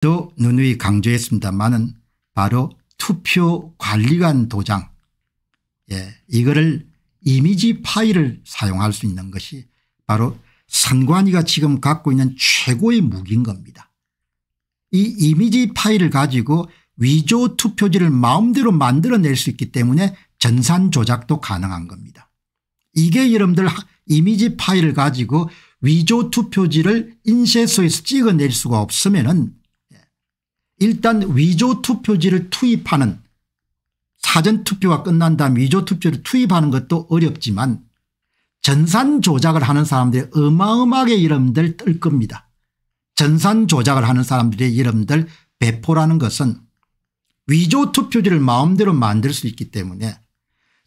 도 누누이 강조했습니다만은 바로 투표관리관 도장, 예, 이거를 이미지 파일을 사용할 수 있는 것이 바로 선관위가 지금 갖고 있는 최고의 무기인 겁니다. 이 이미지 파일을 가지고 위조 투표지를 마음대로 만들어낼 수 있기 때문에 전산 조작도 가능한 겁니다. 이게 여러분들 이미지 파일을 가지고 위조 투표지를 인쇄소에서 찍어낼 수가 없으면은 일단 위조 투표지를 투입하는, 사전 투표가 끝난 다음 위조 투표를 투입하는 것도 어렵지만 전산 조작을 하는 사람들이 어마어마하게 여러분들 뜰 겁니다. 전산 조작을 하는 사람들이 여러분들 배포라는 것은 위조 투표지를 마음대로 만들 수 있기 때문에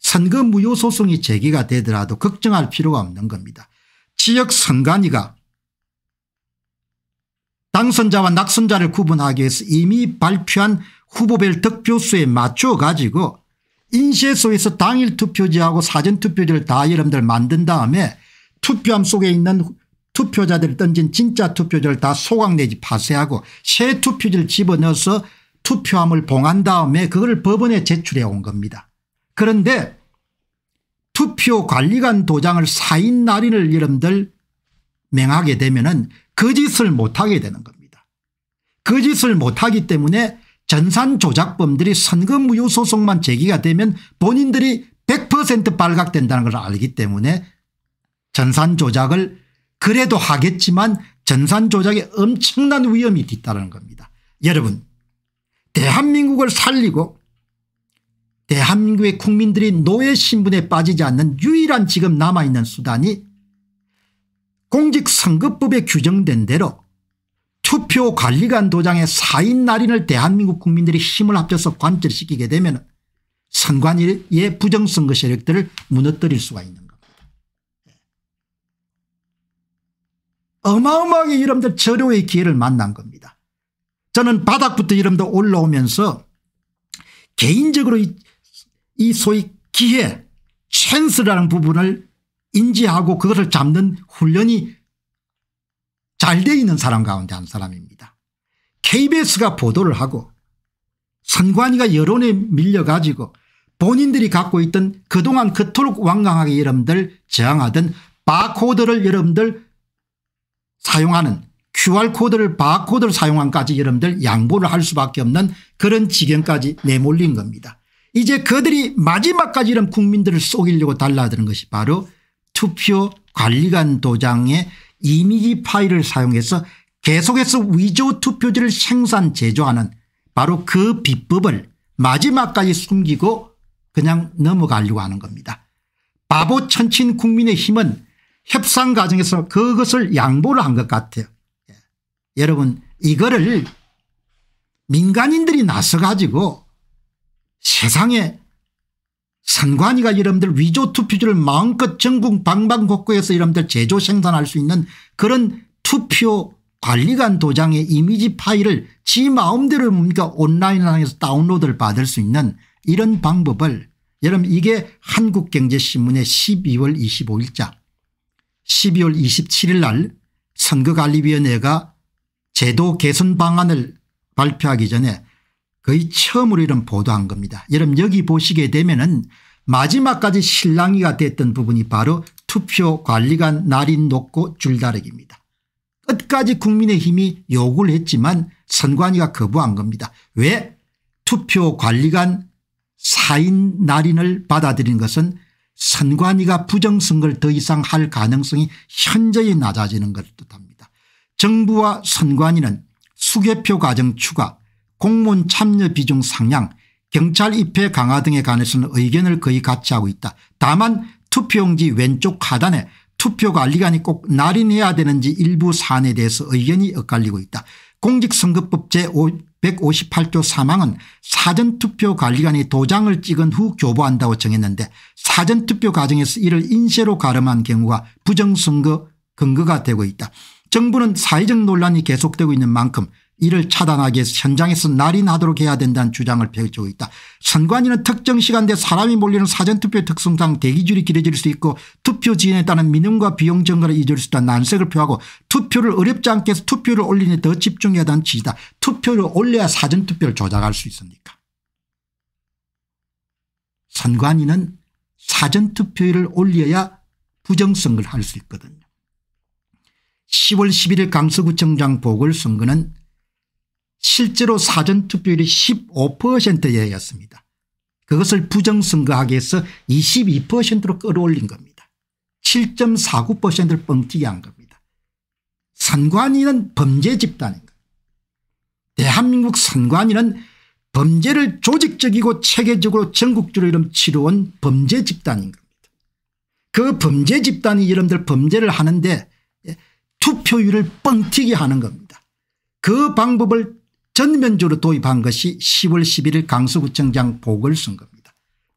선거 무효 소송이 제기가 되더라도 걱정할 필요가 없는 겁니다. 지역 선관위가 당선자와 낙선자를 구분하기 위해서 이미 발표한 후보별 득표수에 맞춰 가지고 인쇄소에서 당일 투표지하고 사전 투표지를 다 여러분들 만든 다음에 투표함 속에 있는 투표자들이 던진 진짜 투표지를 다 소각 내지 파쇄하고 새 투표지를 집어넣어서 투표함을 봉한 다음에 그걸 법원에 제출해 온 겁니다. 그런데 투표관리관 도장을 사인 날인을 여러분들 명하게 되면은 거짓을 못하게 되는 겁니다. 거짓을 못하기 때문에 전산 조작범들이 선거 무효 소송만 제기가 되면 본인들이 100% 발각된다는 걸 알기 때문에 전산 조작을 그래도 하겠지만 전산 조작에 엄청난 위험이 뒤따르는 겁니다. 여러분, 대한민국을 살리고 대한민국의 국민들이 노예 신분에 빠지지 않는 유일한 지금 남아있는 수단이 공직선거법에 규정된 대로 투표관리관 도장의 사인 날인을 대한민국 국민들이 힘을 합쳐서 관철시키게 되면 선관위의 부정선거 세력들을 무너뜨릴 수가 있는 겁니다. 어마어마하게 여러분들 절호의 기회를 만난 겁니다. 저는 바닥부터 여러분들 올라오면서 개인적으로 이 소위 기회, 찬스라는 부분을 인지하고 그것을 잡는 훈련이 잘 돼 있는 사람 가운데 한 사람입니다. KBS가 보도를 하고 선관위가 여론에 밀려가지고 본인들이 갖고 있던 그동안 그토록 완강하게 여러분들 저항하던 바코드를 여러분들 사용하는 QR코드를 바코드를 사용한까지 여러분들 양보를 할 수밖에 없는 그런 지경까지 내몰린 겁니다. 이제 그들이 마지막까지 이런 국민들을 속이려고 달라드는 것이 바로 투표관리관 도장의 이미지 파일을 사용해서 계속해서 위조 투표지를 생산 제조하는 바로 그 비법을 마지막까지 숨기고 그냥 넘어가려고 하는 겁니다. 바보 천친 국민의힘은 협상 과정에서 그것을 양보를 한 것 같아요. 예. 여러분, 이거를 민간인들이 나서 가지고 세상에 선관위가 여러분들 위조 투표지를 마음껏 전국 방방곡곡에서 여러분들 제조 생산할 수 있는 그런 투표관리관 도장의 이미지 파일을 지 마음대로 뭡니까 온라인상에서 다운로드를 받을 수 있는 이런 방법을, 여러분 이게 한국경제신문의 12월 25일자 12월 27일 날 선거관리위원회가 제도 개선 방안을 발표하기 전에 거의 처음으로 이런 보도한 겁니다. 여러분 여기 보시게 되면은 마지막까지 실랑이가 됐던 부분이 바로 투표관리관 날인 놓고 줄다리기입니다. 끝까지 국민의힘이 요구를 했지만 선관위가 거부한 겁니다. 왜? 투표관리관 사인 날인을 받아들인 것은 선관위가 부정선거를 더 이상 할 가능성이 현저히 낮아지는 것을 뜻합니다. 정부와 선관위는 수개표 과정 추가, 공무원 참여 비중 상향, 경찰 입회 강화 등에 관해서는 의견을 거의 같이 하고 있다. 다만 투표용지 왼쪽 하단에 투표관리관이 꼭 날인해야 되는지 일부 사안에 대해서 의견이 엇갈리고 있다. 공직선거법 제158조 3항은 사전투표관리관이 도장을 찍은 후 교부한다고 정했는데 사전투표 과정에서 이를 인쇄로 가름한 경우가 부정선거 근거가 되고 있다. 정부는 사회적 논란이 계속되고 있는 만큼 이를 차단하기 위해서 현장에서 날인하도록 해야 된다는 주장을 펼치고 있다. 선관위는 특정 시간대 사람이 몰리는 사전투표 특성상 대기줄이 길어질 수 있고 투표 지연에 따른 민원과 비용 증가를 이어질 수 있다는 난색을 표하고 투표를 어렵지 않게 해서 투표를 올리는 데 더 집중해야 한다는 취지다. 투표를 올려야 사전투표를 조작할 수 있으니까. 선관위는 사전투표를 올려야 부정선거를 할 수 있거든요. 10월 11일 강서구청장 보궐선거는 실제로 사전투표율이 15%에 였습니다. 그것을 부정선거하기 위해서 22%로 끌어올린 겁니다. 7.49%를 뻥튀기 한 겁니다. 선관위는 범죄 집단인 겁니다. 대한민국 선관위는 범죄를 조직적이고 체계적으로 전국적으로 치러온 범죄 집단인 겁니다. 그 범죄 집단이 여러분들 범죄를 하는데 투표율을 뻥튀기 하는 겁니다. 그 방법을 전면적으로 도입한 것이 10월 11일 강서구청장 보궐선거입니다.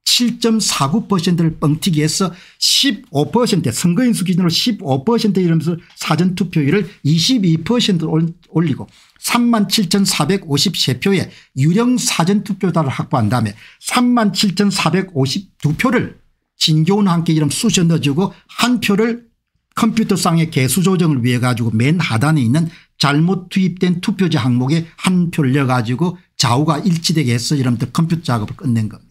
7.49%를 뻥튀기해서 15% 선거인수 기준으로 15% 이러면서 사전투표율을 22% 올리고 37,453표의 유령 사전투표자를 확보한 다음에 37,452표를 진교훈과 함께 이름 쑤셔 넣어주고 한 표를 컴퓨터상의 개수 조정을 위해 가지고 맨 하단에 있는 잘못 투입된 투표자 항목에 한 표를 넣어가지고 좌우가 일치되게 해서 여러분들 컴퓨터 작업을 끝낸 겁니다.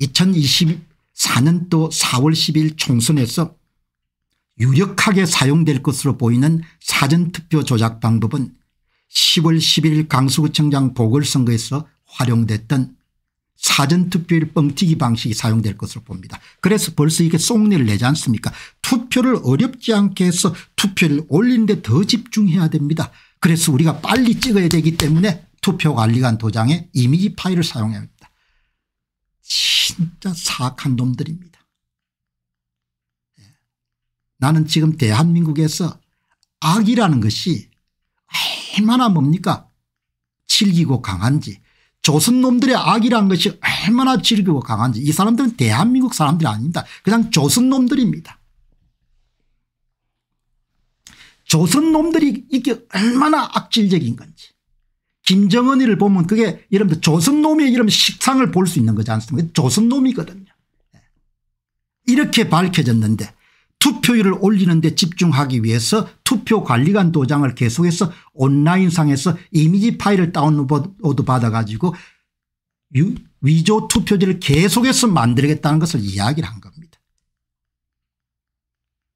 2024년도 4월 10일 총선에서 유력하게 사용될 것으로 보이는 사전투표 조작 방법은 10월 11일 강서구청장 보궐선거에서 활용됐던 사전투표율 뻥튀기 방식이 사용될 것으로 봅니다. 그래서 벌써 이게 쏙내를 내지 않습니까? 투표를 어렵지 않게 해서 투표를 올리는 데 더 집중해야 됩니다. 그래서 우리가 빨리 찍어야 되기 때문에 투표관리관 도장에 이미지 파일을 사용해야 합니다. 진짜 사악한 놈들입니다. 나는 지금 대한민국에서 악이라는 것이 얼마나 뭡니까? 질기고 강한지, 조선놈들의 악이라는 것이 얼마나 질기고 강한지. 이 사람들은 대한민국 사람들이 아닙니다. 그냥 조선놈들입니다. 조선놈들이 이게 얼마나 악질적인 건지. 김정은이를 보면 그게 여러분들 조선놈의 이런 식상을 볼 수 있는 거지 않습니까? 조선놈이거든요. 이렇게 밝혀졌는데 투표율을 올리는 데 집중하기 위해서 투표관리관 도장을 계속해서 온라인상에서 이미지 파일을 다운로드 받아가지고 위조 투표지를 계속해서 만들겠다는 것을 이야기를 한 겁니다.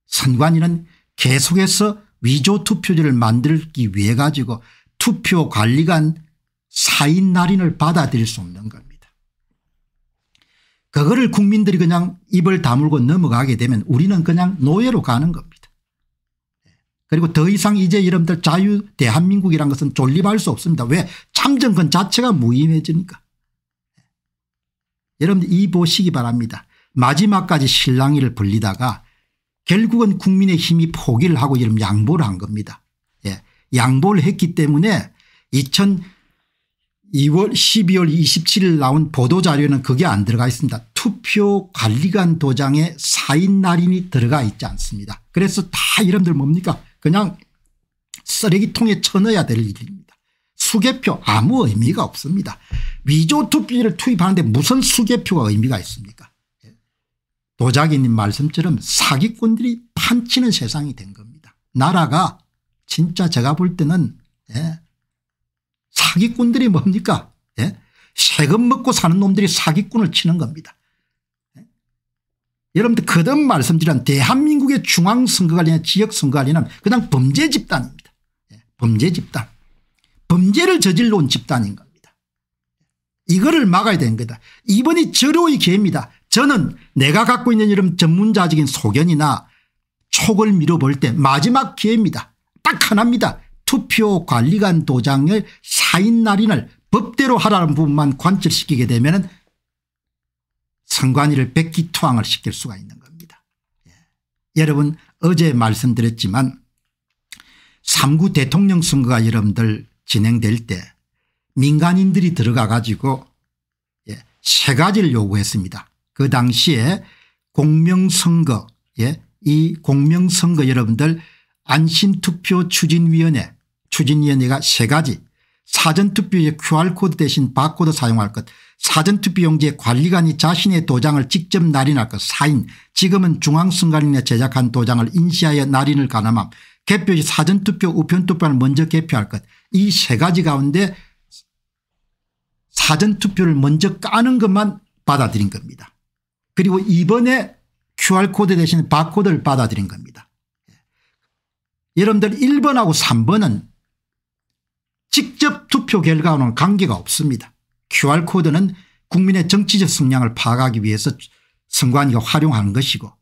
선관위는 계속해서 위조 투표지를 만들기 위해 가지고 투표관리관 사인 날인을 받아들일 수 없는 겁니다. 그거를 국민들이 그냥 입을 다물고 넘어가게 되면 우리는 그냥 노예로 가는 겁니다. 그리고 더 이상 이제 여러분들 자유 대한민국이란 것은 존립할 수 없습니다. 왜? 참정권 자체가 무의미해지니까. 여러분들 이 보시기 바랍니다. 마지막까지 실랑이를 벌리다가 결국은 국민의힘이 포기를 하고 여러분 양보를 한 겁니다. 예. 양보를 했기 때문에 12월 27일 나온 보도자료에는 그게 안 들어가 있습니다. 투표관리관 도장에 사인 날인이 들어가 있지 않습니다. 그래서 다 여러분들 뭡니까? 그냥 쓰레기통에 쳐넣어야 될 일입니다. 수개표 아무 의미가 없습니다. 위조 투표지를 투입하는데 무슨 수개표가 의미가 있습니까? 도자기님 말씀처럼 사기꾼들이 판치는 세상이 된 겁니다. 나라가 진짜 제가 볼 때는 사기꾼들이 뭡니까? 예? 세금 먹고 사는 놈들이 사기꾼을 치는 겁니다. 예? 여러분들 거듭 말씀드리면 대한민국의 중앙선거관리나 지역선거관리는 그냥 범죄 집단입니다. 예? 범죄 집단. 범죄를 저질러 온 집단인 겁니다. 이거를 막아야 되는 거다. 이번이 절호의 기회입니다. 저는 내가 갖고 있는 이런 전문자적인 소견이나 촉을 밀어볼 때 마지막 기회입니다. 딱 하나입니다. 투표관리관 도장을 사인 날인을 법대로 하라는 부분만 관철시키게 되면 선관위를 백기투항을 시킬 수가 있는 겁니다. 예. 여러분 어제 말씀드렸지만 3구 대통령 선거가 여러분들 진행될 때 민간인들이 들어가 가지고 세 가지를 요구했습니다. 그 당시에 공명선거, 이 공명선거 여러분들 안심투표 추진위원회가 세 가지, 사전투표의 QR코드 대신 바코드 사용할 것, 사전투표용지에 관리관이 자신의 도장을 직접 날인할 것, 사인, 지금은 중앙선관위에 제작한 도장을 인쇄하여 날인을 가늠함, 개표시 사전투표 우편투표를 먼저 개표할 것, 이 세 가지 가운데 사전투표를 먼저 까는 것만 받아들인 겁니다. 그리고 이번에 QR코드 대신 바코드를 받아들인 겁니다. 여러분들 1번하고 3번은 직접 투표 결과와는 관계가 없습니다. QR코드는 국민의 정치적 성향을 파악하기 위해서 선관위가 활용하는 것이고,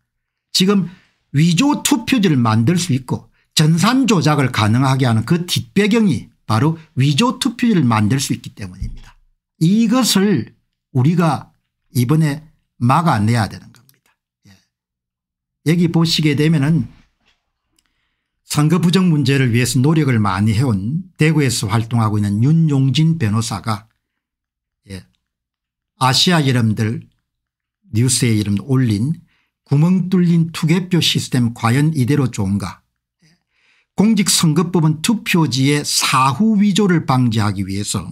지금 위조 투표지를 만들 수 있고 전산 조작을 가능하게 하는 그 뒷배경이 바로 위조 투표지를 만들 수 있기 때문입니다. 이것을 우리가 이번에 막아내야 되는 겁니다. 여기 보시게 되면은 선거 부정 문제를 위해서 노력을 많이 해온 대구에서 활동하고 있는 윤용진 변호사가 아시아 여러분들 뉴스에 이름 올린 구멍 뚫린 투개표 시스템 과연 이대로 좋은가, 공직선거법은 투표지의 사후 위조를 방지하기 위해서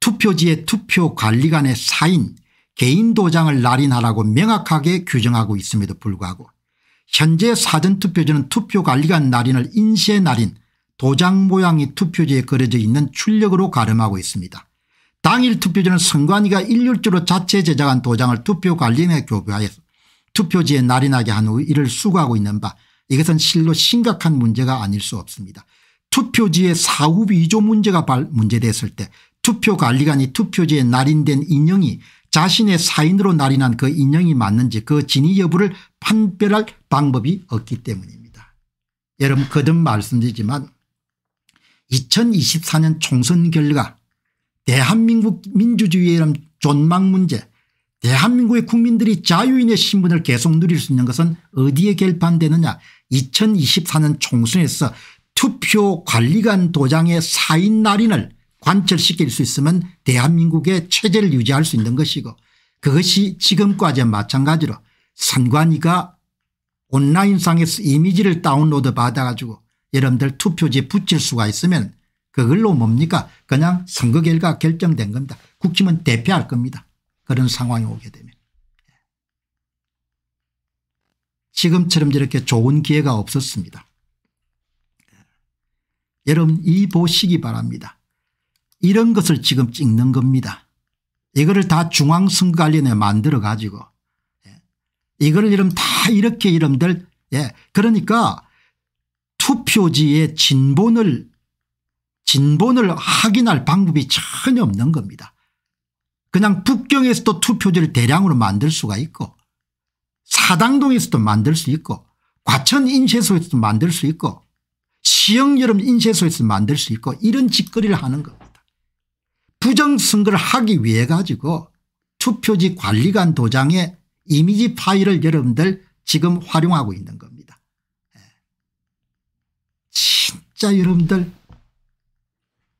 투표지의 투표관리관의 사인, 개인 도장을 날인하라고 명확하게 규정하고 있음에도 불구하고 현재 사전투표지는 투표관리관 날인을 인쇄 날인, 도장 모양이 투표지에 그려져 있는 출력으로 가름하고 있습니다. 당일 투표지는 선관위가 일률적으로 자체 제작한 도장을 투표관리관에 교부하여서 투표지에 날인하게 한 후 이를 수거하고 있는 바, 이것은 실로 심각한 문제가 아닐 수 없습니다. 투표지의 사후 위조 문제가 문제됐을 때 투표관리관이 투표지에 날인된 인형이 자신의 사인으로 날인한 그 인형이 맞는지 그 진위 여부를 판별할 방법이 없기 때문입니다. 여러분 거듭 말씀드리지만 2024년 총선 결과, 대한민국 민주주의의 존망 문제, 대한민국의 국민들이 자유인의 신분을 계속 누릴 수 있는 것은 어디에 결판되느냐, 2024년 총선에서 투표관리관 도장의 사인 날인을 관철시킬 수 있으면 대한민국의 체제를 유지할 수 있는 것이고, 그것이 지금까지와 마찬가지로 선관위가 온라인상에서 이미지를 다운로드 받아가지고 여러분들 투표지에 붙일 수가 있으면 그걸로 뭡니까? 그냥 선거 결과가 결정된 겁니다. 국힘은 대패할 겁니다. 그런 상황이 오게 되면. 지금처럼 저렇게 좋은 기회가 없었습니다. 여러분 이 보시기 바랍니다. 이런 것을 지금 찍는 겁니다. 이거를 다 중앙선거관리위원회 만들어 가지고 이거를 이름 다 이렇게 이름들, 그러니까 투표지의 진본을 확인할 방법이 전혀 없는 겁니다. 그냥 북경에서도 투표지를 대량으로 만들 수가 있고, 사당동에서도 만들 수 있고, 과천 인쇄소에서도 만들 수 있고, 시흥 여름 인쇄소에서 만들 수 있고, 이런 짓거리를 하는 겁니다. 부정선거를 하기 위해 가지고 투표지 관리관 도장의 이미지 파일을 여러분들 지금 활용하고 있는 겁니다. 진짜 여러분들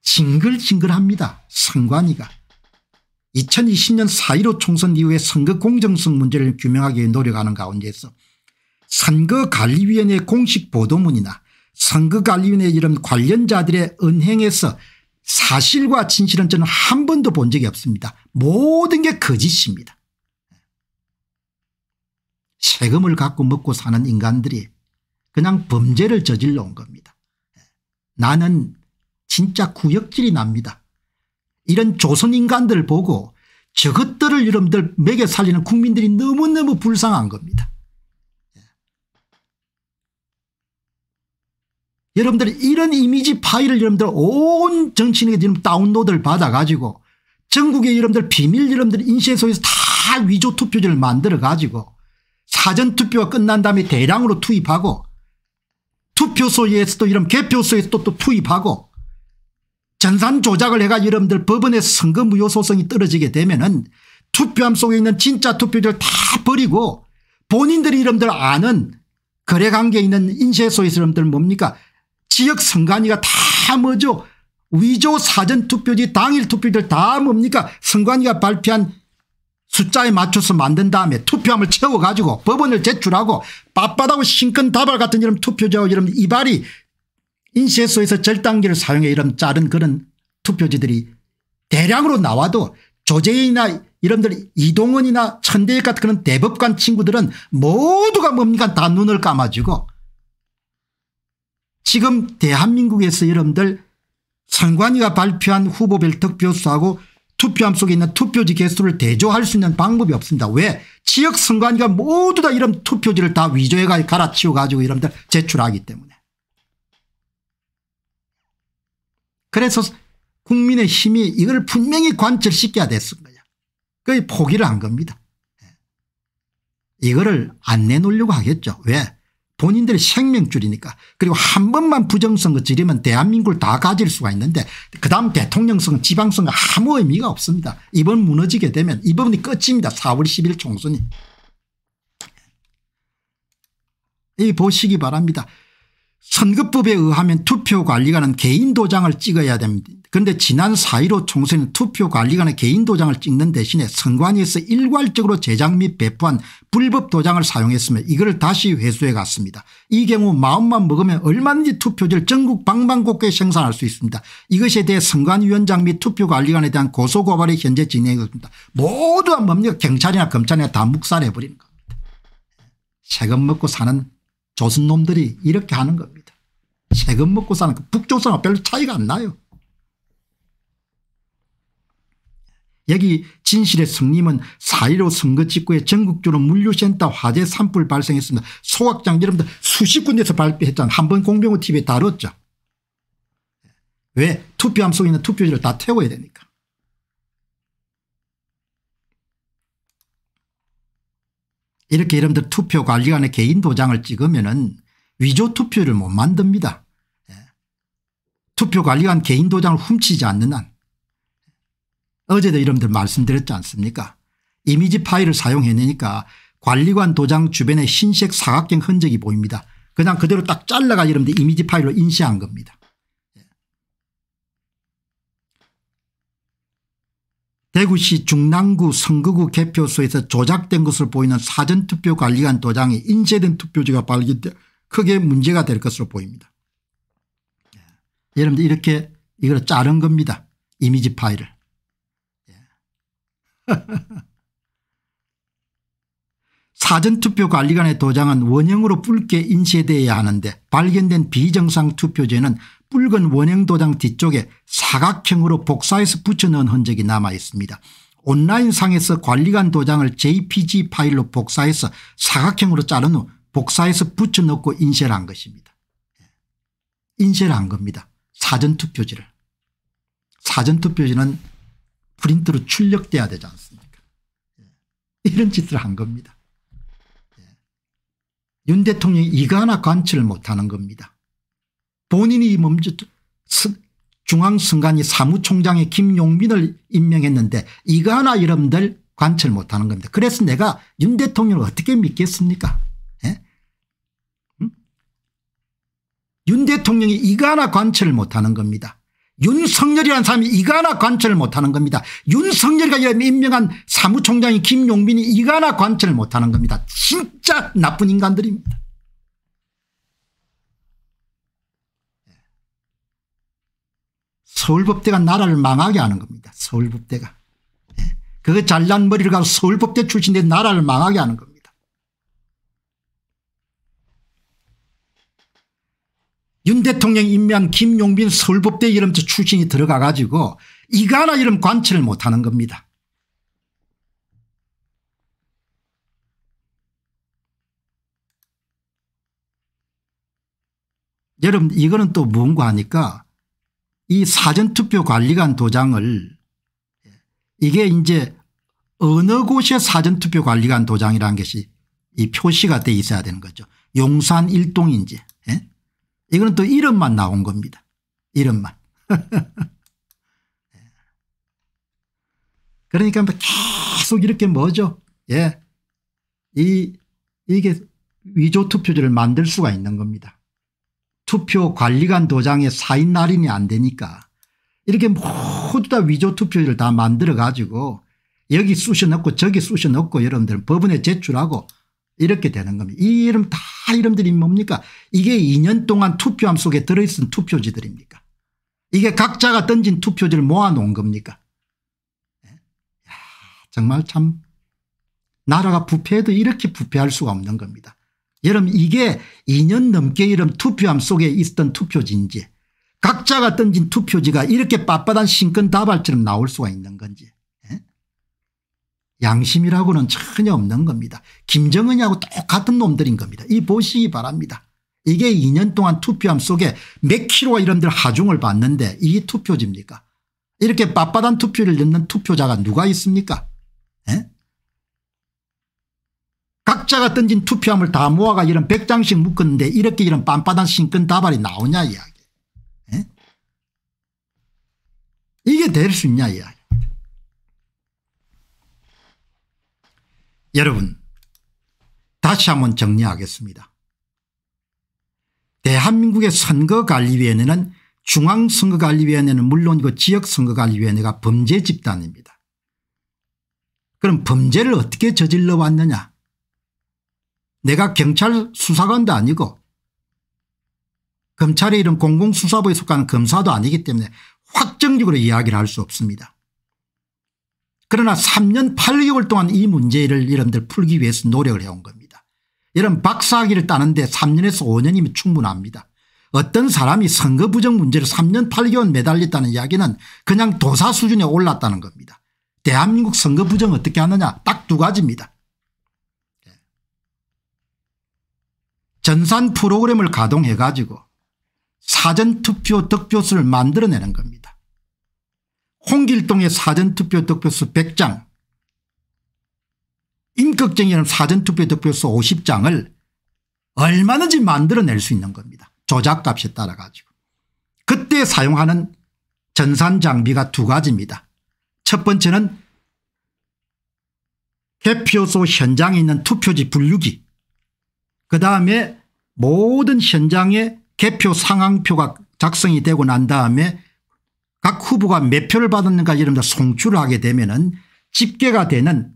징글징글합니다. 선관위가 2020년 4.15 총선 이후에 선거 공정성 문제를 규명하기 위해 노력하는 가운데서 선거관리위원회 공식 보도문이나 선거관리위원회 이런 관련자들의 언행에서 사실과 진실은 저는 한 번도 본 적이 없습니다. 모든 게 거짓입니다. 세금을 갖고 먹고 사는 인간들이 그냥 범죄를 저질러 온 겁니다. 나는 진짜 구역질이 납니다. 이런 조선 인간들을 보고 저것들을 여러분들 먹여 살리는 국민들이 너무너무 불쌍한 겁니다. 여러분들 이런 이미지 파일을 여러분들 온 정치인에게 지금 다운로드를 받아가지고 전국의 여러분들 비밀 여러분들 인쇄소에서 다 위조 투표지를 만들어가지고 사전투표가 끝난 다음에 대량으로 투입하고, 투표소에서도 이런 개표소에서도 또 투입하고, 전산 조작을 해가 여러분들 법원의 선거 무효 소송이 떨어지게 되면은 투표함 속에 있는 진짜 투표지를 다 버리고 본인들이 여러분들 아는 거래관계에 있는 인쇄소에서 여러분들 뭡니까? 지역 선관위가 다 뭐죠? 위조 사전투표지 당일 투표지를 다 뭡니까? 선관위가 발표한 숫자에 맞춰서 만든 다음에 투표함을 채워가지고 법원을 제출하고 빳빳하고 신권다발 같은 이런 투표지하고 이런 이발이 인쇄소에서 절단기를 사용해 이런 자른 그런 투표지들이 대량으로 나와도 조재인이나 이런들 이동원이나 천대일 같은 그런 대법관 친구들은 모두가 뭡니까 다 눈을 감아주고 지금 대한민국에서 여러분들 선관위가 발표한 후보별 득표수하고 투표함 속에 있는 투표지 개수를 대조할 수 있는 방법이 없습니다. 왜? 지역 선관위가 모두 다 이런 투표지를 다 위조해 갈아치워 가지고 여러분들 제출하기 때문에. 그래서 국민의힘이 이걸 분명히 관철시켜야 됐을 거예요. 거의 포기를 한 겁니다. 이거를 안 내놓으려고 하겠죠. 왜? 본인들의 생명줄이니까. 그리고 한 번만 부정선거 지르면 대한민국을 다 가질 수가 있는데 그다음 대통령선거 지방선거 아무 의미가 없습니다. 이번 무너지게 되면 이 부분이 끝입니다. 4월 10일 총선이. 이 보시기 바랍니다. 선거법에 의하면 투표관리관은 개인도장을 찍어야 됩니다. 그런데 지난 4.15 총선은 투표관리관의 개인도장을 찍는 대신에 선관위에서 일괄적으로 제작 및 배포한 불법도장을 사용했으며 이걸 다시 회수해 갔습니다. 이 경우 마음만 먹으면 얼마든지 투표지를 전국 방방곡곡에 생산할 수 있습니다. 이것에 대해 선관위원장 및 투표관리관에 대한 고소고발이 현재 진행되고 있습니다. 모두 뭡니까 경찰이나 검찰이나 다 묵살해버리는 겁니다. 세금 먹고 사는 조선놈들이 이렇게 하는 겁니다. 세금 먹고 사는 북조선하고 별로 차이가 안 나요. 여기 진실의 성님은 4.15 선거 직후에 전국적으로 물류센터 화재 산불 발생했습니다. 소각장 여러분들 수십 군데에서 발표했잖아요. 한번 공병호 TV에 다뤘죠. 왜? 투표함 속에 있는 투표지를 다 태워야 되니까. 이렇게 여러분들 투표관리관의 개인 도장을 찍으면은 위조 투표를 못 만듭니다. 예. 투표관리관 개인 도장을 훔치지 않는 한. 어제도 여러분들 말씀드렸지 않습니까? 이미지 파일을 사용해내니까 관리관 도장 주변에 흰색 사각형 흔적이 보입니다. 그냥 그대로 딱 잘라가 여러분들 이미지 파일로 인쇄한 겁니다. 예. 대구시 중랑구 선거구 개표소에서 조작된 것으로 보이는 사전투표관리관 도장이 인쇄된 투표지가 발견돼 크게 문제가 될 것으로 보입니다. 예. 여러분들 이렇게 이걸 자른 겁니다. 이미지 파일을. 사전투표관리관의 도장은 원형으로 붉게 인쇄되어야 하는데 발견된 비정상 투표지에는 붉은 원형 도장 뒤쪽에 사각형으로 복사해서 붙여넣은 흔적이 남아 있습니다. 온라인상에서 관리관 도장을 JPG 파일로 복사해서 사각형으로 자른 후 복사해서 붙여넣고 인쇄를 한 것입니다. 인쇄를 한 겁니다. 사전투표지를. 사전투표지는 프린트로 출력돼야 되지 않습니까? 이런 짓을 한 겁니다. 윤 대통령이 이거 하나 관철을 못하는 겁니다. 본인이 먼저 중앙선관위 사무총장에 김용민을 임명했는데 이거 하나 여러분들 관철 못하는 겁니다. 그래서 내가 윤 대통령을 어떻게 믿겠습니까? 예? 응? 윤 대통령이 이거 하나 관철을 못하는 겁니다. 윤석열이라는 사람이 이거 하나 관철을 못하는 겁니다. 윤석열이가 임명한 사무총장인 김용민이 이거 하나 관철을 못하는 겁니다. 진짜 나쁜 인간들입니다. 서울법대가 나라를 망하게 하는 겁니다. 서울법대가. 그거 잘난 머리를 가서 서울법대 출신인데 나라를 망하게 하는 겁니다. 윤 대통령이 임명한 김용민 서울법대 이름 출신이 들어가 가지고 이거 하나 이름 관철을 못하는 겁니다. 여러분 이거는 또 뭔가 하니까 이 사전투표관리관 도장을 이게 이제 어느 곳에 사전투표관리관 도장이라는 것이 이 표시가 돼 있어야 되는 거죠. 용산 일동인지. 예? 이거는 또 이름만 나온 겁니다. 이름만. 그러니까 계속 이렇게 뭐죠? 예. 이게 위조 투표지를 만들 수가 있는 겁니다. 투표 관리관 도장에 사인 날인이 안 되니까 이렇게 모두 다 위조 투표지를 다 만들어 가지고 여기 쑤셔 넣고 저기 쑤셔 넣고 여러분들 법원에 제출하고 이렇게 되는 겁니다. 이 이름 다 이름들이 뭡니까? 이게 2년 동안 투표함 속에 들어있은 투표지들입니까? 이게 각자가 던진 투표지를 모아놓은 겁니까? 야, 정말 참 나라가 부패해도 이렇게 부패할 수가 없는 겁니다. 여러분 이게 2년 넘게 이런 투표함 속에 있었던 투표지인지 각자가 던진 투표지가 이렇게 빳빳한 신건다발처럼 나올 수가 있는 건지 양심이라고는 전혀 없는 겁니다. 김정은이하고 똑같은 놈들인 겁니다. 이 보시기 바랍니다. 이게 2년 동안 투표함 속에 몇 킬로와 이런들 하중을 받는데 이게 투표지입니까? 이렇게 빳빳한 투표를 넣는 투표자가 누가 있습니까? 에? 각자가 던진 투표함을 다 모아가 이런 100장씩 묶었는데 이렇게 이런 빤빤한 신건다발이 나오냐 이야기. 에? 이게 될 수 있냐 이야기. 여러분 다시 한번 정리하겠습니다. 대한민국의 선거관리위원회는 중앙선거관리위원회는 물론이고 지역선거관리위원회가 범죄 집단입니다. 그럼 범죄를 어떻게 저질러 왔느냐. 내가 경찰 수사관도 아니고 검찰의 이런 공공수사부에 속하는 검사도 아니기 때문에 확정적으로 이야기를 할 수 없습니다. 그러나 3년 8개월 동안 이 문제를 여러분들 풀기 위해서 노력을 해온 겁니다. 이런 박사학위를 따는데 3년에서 5년이면 충분합니다. 어떤 사람이 선거 부정 문제를 3년 8개월 매달렸다는 이야기는 그냥 도사 수준에 올랐다는 겁니다. 대한민국 선거 부정 어떻게 하느냐 딱 두 가지입니다. 전산 프로그램을 가동해 가지고 사전투표 득표수를 만들어내는 겁니다. 홍길동의 사전투표 득표수 100장, 임꺽정이라는 사전투표 득표수 50장을 얼마든지 만들어낼 수 있는 겁니다. 조작값에 따라 가지고. 그때 사용하는 전산장비가 두 가지입니다. 첫 번째는 개표소 현장에 있는 투표지 분류기, 그다음에 모든 현장에 개표 상황표가 작성이 되고 난 다음에 각 후보가 몇 표를 받았는가 이런 송출을 하게 되면은 집계가 되는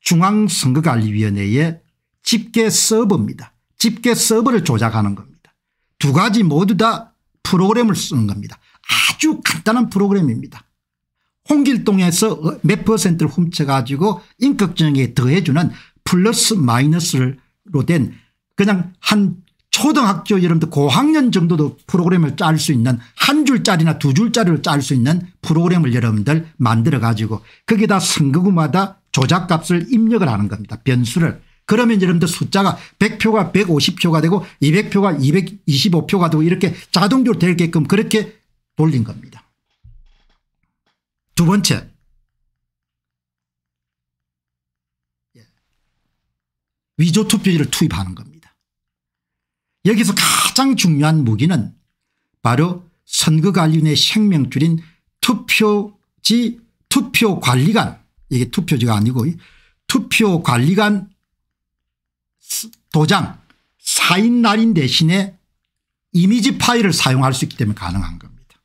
중앙선거관리위원회의 집계 서버입니다. 집계 서버를 조작하는 겁니다. 두 가지 모두 다 프로그램을 쓰는 겁니다. 아주 간단한 프로그램입니다. 홍길동에서 몇 퍼센트를 훔쳐가지고 인격정에 더해주는 플러스 마이너스로 된 그냥 한 초등학교 여러분들 고학년 정도도 프로그램을 짤 수 있는 한 줄짜리나 두 줄짜리를 짤 수 있는 프로그램을 여러분들 만들어 가지고 거기다 선거구마다 조작값을 입력을 하는 겁니다. 변수를. 그러면 여러분들 숫자가 100표가 150표가 되고 200표가 225표가 되고 이렇게 자동적으로 되게끔 그렇게 돌린 겁니다. 두 번째. 위조 투표지를 투입하는 겁니다. 여기서 가장 중요한 무기는 바로 선거관리위원회의 생명줄인 투표지 투표관리관, 이게 투표지가 아니고 투표관리관 도장 사인 날인 대신에 이미지 파일을 사용할 수 있기 때문에 가능한 겁니다.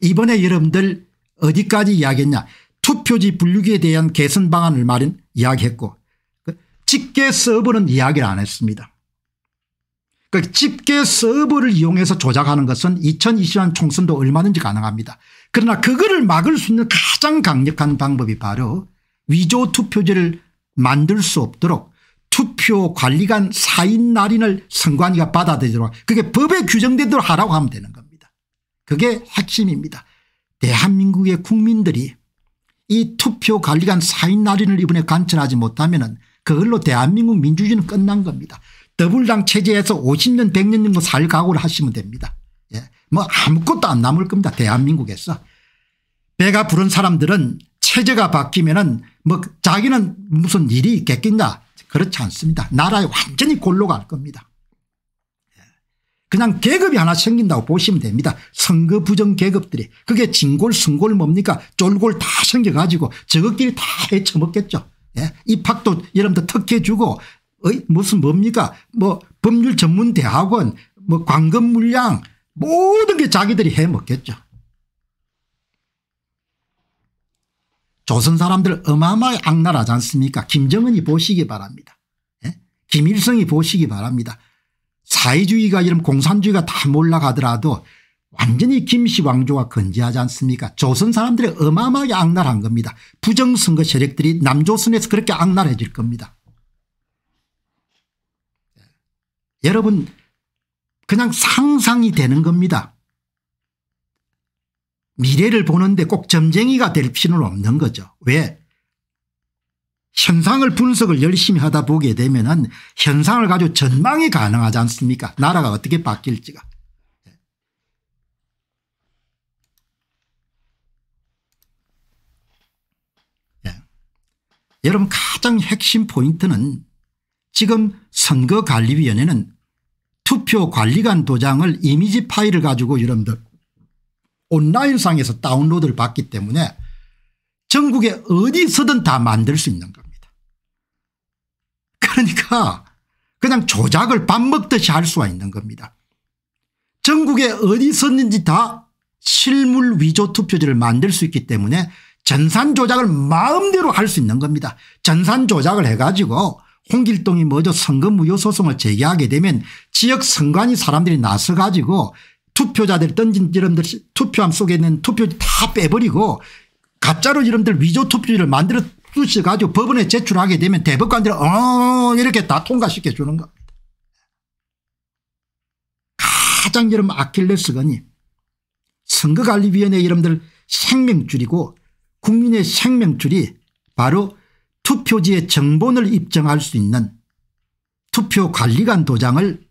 이번에 여러분들 어디까지 이야기했냐. 투표지 분류기에 대한 개선 방안을 이야기했고 집계 서버는 이야기를 안 했습니다. 그 집계 서버를 이용해서 조작하는 것은 2020년 총선도 얼마든지 가능합니다. 그러나 그거를 막을 수 있는 가장 강력한 방법이 바로 위조 투표지를 만들 수 없도록 투표관리관 사인 날인을 선관위가 받아들이도록 그게 법에 규정되도록 하라고 하면 되는 겁니다. 그게 핵심입니다. 대한민국의 국민들이 이 투표관리관 사인 날인을 이번에 관철하지 못하면은 그걸로 대한민국 민주주의는 끝난 겁니다. 더불당 체제에서 50년 100년 정도 살 각오를 하시면 됩니다. 예. 뭐 아무것도 안 남을 겁니다. 대한민국에서. 배가 부른 사람들은 체제가 바뀌면은 뭐 자기는 무슨 일이 있겠겠냐. 그렇지 않습니다. 나라에 완전히 골로 갈 겁니다. 예. 그냥 계급이 하나 생긴다고 보시면 됩니다. 선거 부정 계급들이. 그게 진골 승골 뭡니까? 쫄골 다 생겨가지고 저것끼리 다 헤쳐먹겠죠. 예. 입학도 여러분들 특혜주고 무슨 뭡니까? 뭐 법률 전문 대학원, 뭐 관검 물량 모든 게 자기들이 해먹겠죠. 조선 사람들 어마어마하게 악랄하지 않습니까? 김정은이 보시기 바랍니다. 예? 김일성이 보시기 바랍니다. 사회주의가 이런 공산주의가 다 몰라가더라도 완전히 김씨 왕조가 건재하지 않습니까? 조선 사람들이 어마어마하게 악랄한 겁니다. 부정선거 세력들이 남조선에서 그렇게 악랄해질 겁니다. 여러분 그냥 상상이 되는 겁니다. 미래를 보는데 꼭 점쟁이가 될 필요는 없는 거죠. 왜? 현상을 분석을 열심히 하다 보게 되면은 현상을 가지고 전망이 가능하지 않습니까? 나라가 어떻게 바뀔지가. 예. 여러분 가장 핵심 포인트는 지금 선거관리위원회는 투표관리관 도장을 이미지 파일을 가지고 여러분들 온라인상에서 다운로드를 받기 때문에 전국에 어디서든 다 만들 수 있는 겁니다. 그러니까 그냥 조작을 밥 먹듯이 할 수가 있는 겁니다. 전국에 어디서든지 다 실물 위조 투표지를 만들 수 있기 때문에 전산 조작을 마음대로 할 수 있는 겁니다. 전산 조작을 해가지고 홍길동이 먼저 선거 무효 소송을 제기하게 되면 지역 선관위 사람들이 나서 가지고 투표자들 던진 이름들 투표함 속에 있는 투표지 다 빼버리고 가짜로 이름들 위조 투표지를 만들어 주셔 가지고 법원에 제출하게 되면 대법관들은 이렇게 다 통과시켜 주는 겁니다. 가장 여러분 아킬레스건이 선거관리위원회 이름들 생명줄이고 국민의 생명줄이 바로 투표지의 정본을 입증할 수 있는 투표관리관 도장을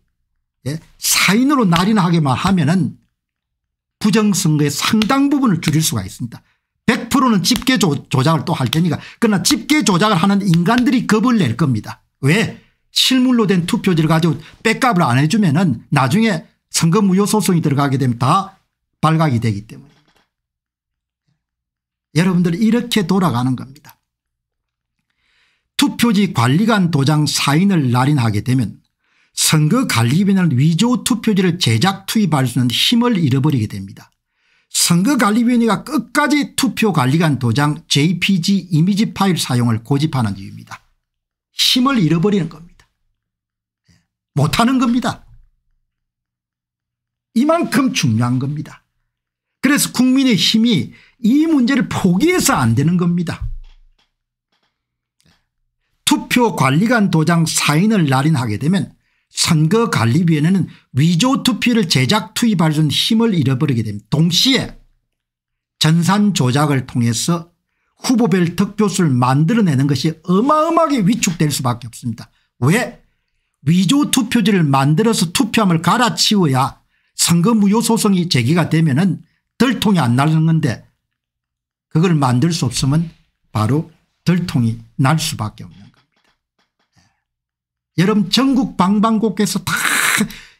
사인으로 날인하게만 하면은 부정선거의 상당 부분을 줄일 수가 있습니다. 100%는 집계 조작을 또 할 테니까. 그러나 집계 조작을 하는 인간들이 겁을 낼 겁니다. 왜? 실물로 된 투표지를 가지고 백값을 안 해주면은 나중에 선거 무효 소송이 들어가게 되면 다 발각이 되기 때문입니다. 여러분들 이렇게 돌아가는 겁니다. 투표지 관리관 도장 사인을 날인하게 되면 선거관리위원회는 위조 투표지를 제작 투입할 수 있는 힘을 잃어버리게 됩니다. 선거관리위원회가 끝까지 투표관리관 도장 JPG 이미지 파일 사용을 고집하는 이유입니다. 힘을 잃어버리는 겁니다. 못하는 겁니다. 이만큼 중요한 겁니다. 그래서 국민의힘이 이 문제를 포기해서 안 되는 겁니다. 투표관리관 도장 사인을 날인하게 되면 선거관리위원회는 위조 투표를 제작 투입할 수 있는 힘을 잃어버리게 됩니다. 동시에 전산 조작을 통해서 후보별 득표수를 만들어내는 것이 어마어마하게 위축될 수밖에 없습니다. 왜? 위조 투표지를 만들어서 투표함을 갈아치워야 선거 무효 소송이 제기가 되면은 들통이 안 나는 건데 그걸 만들 수 없으면 바로 들통이 날 수밖에 없는 겁니다. 여러분 전국 방방곡곡에서 다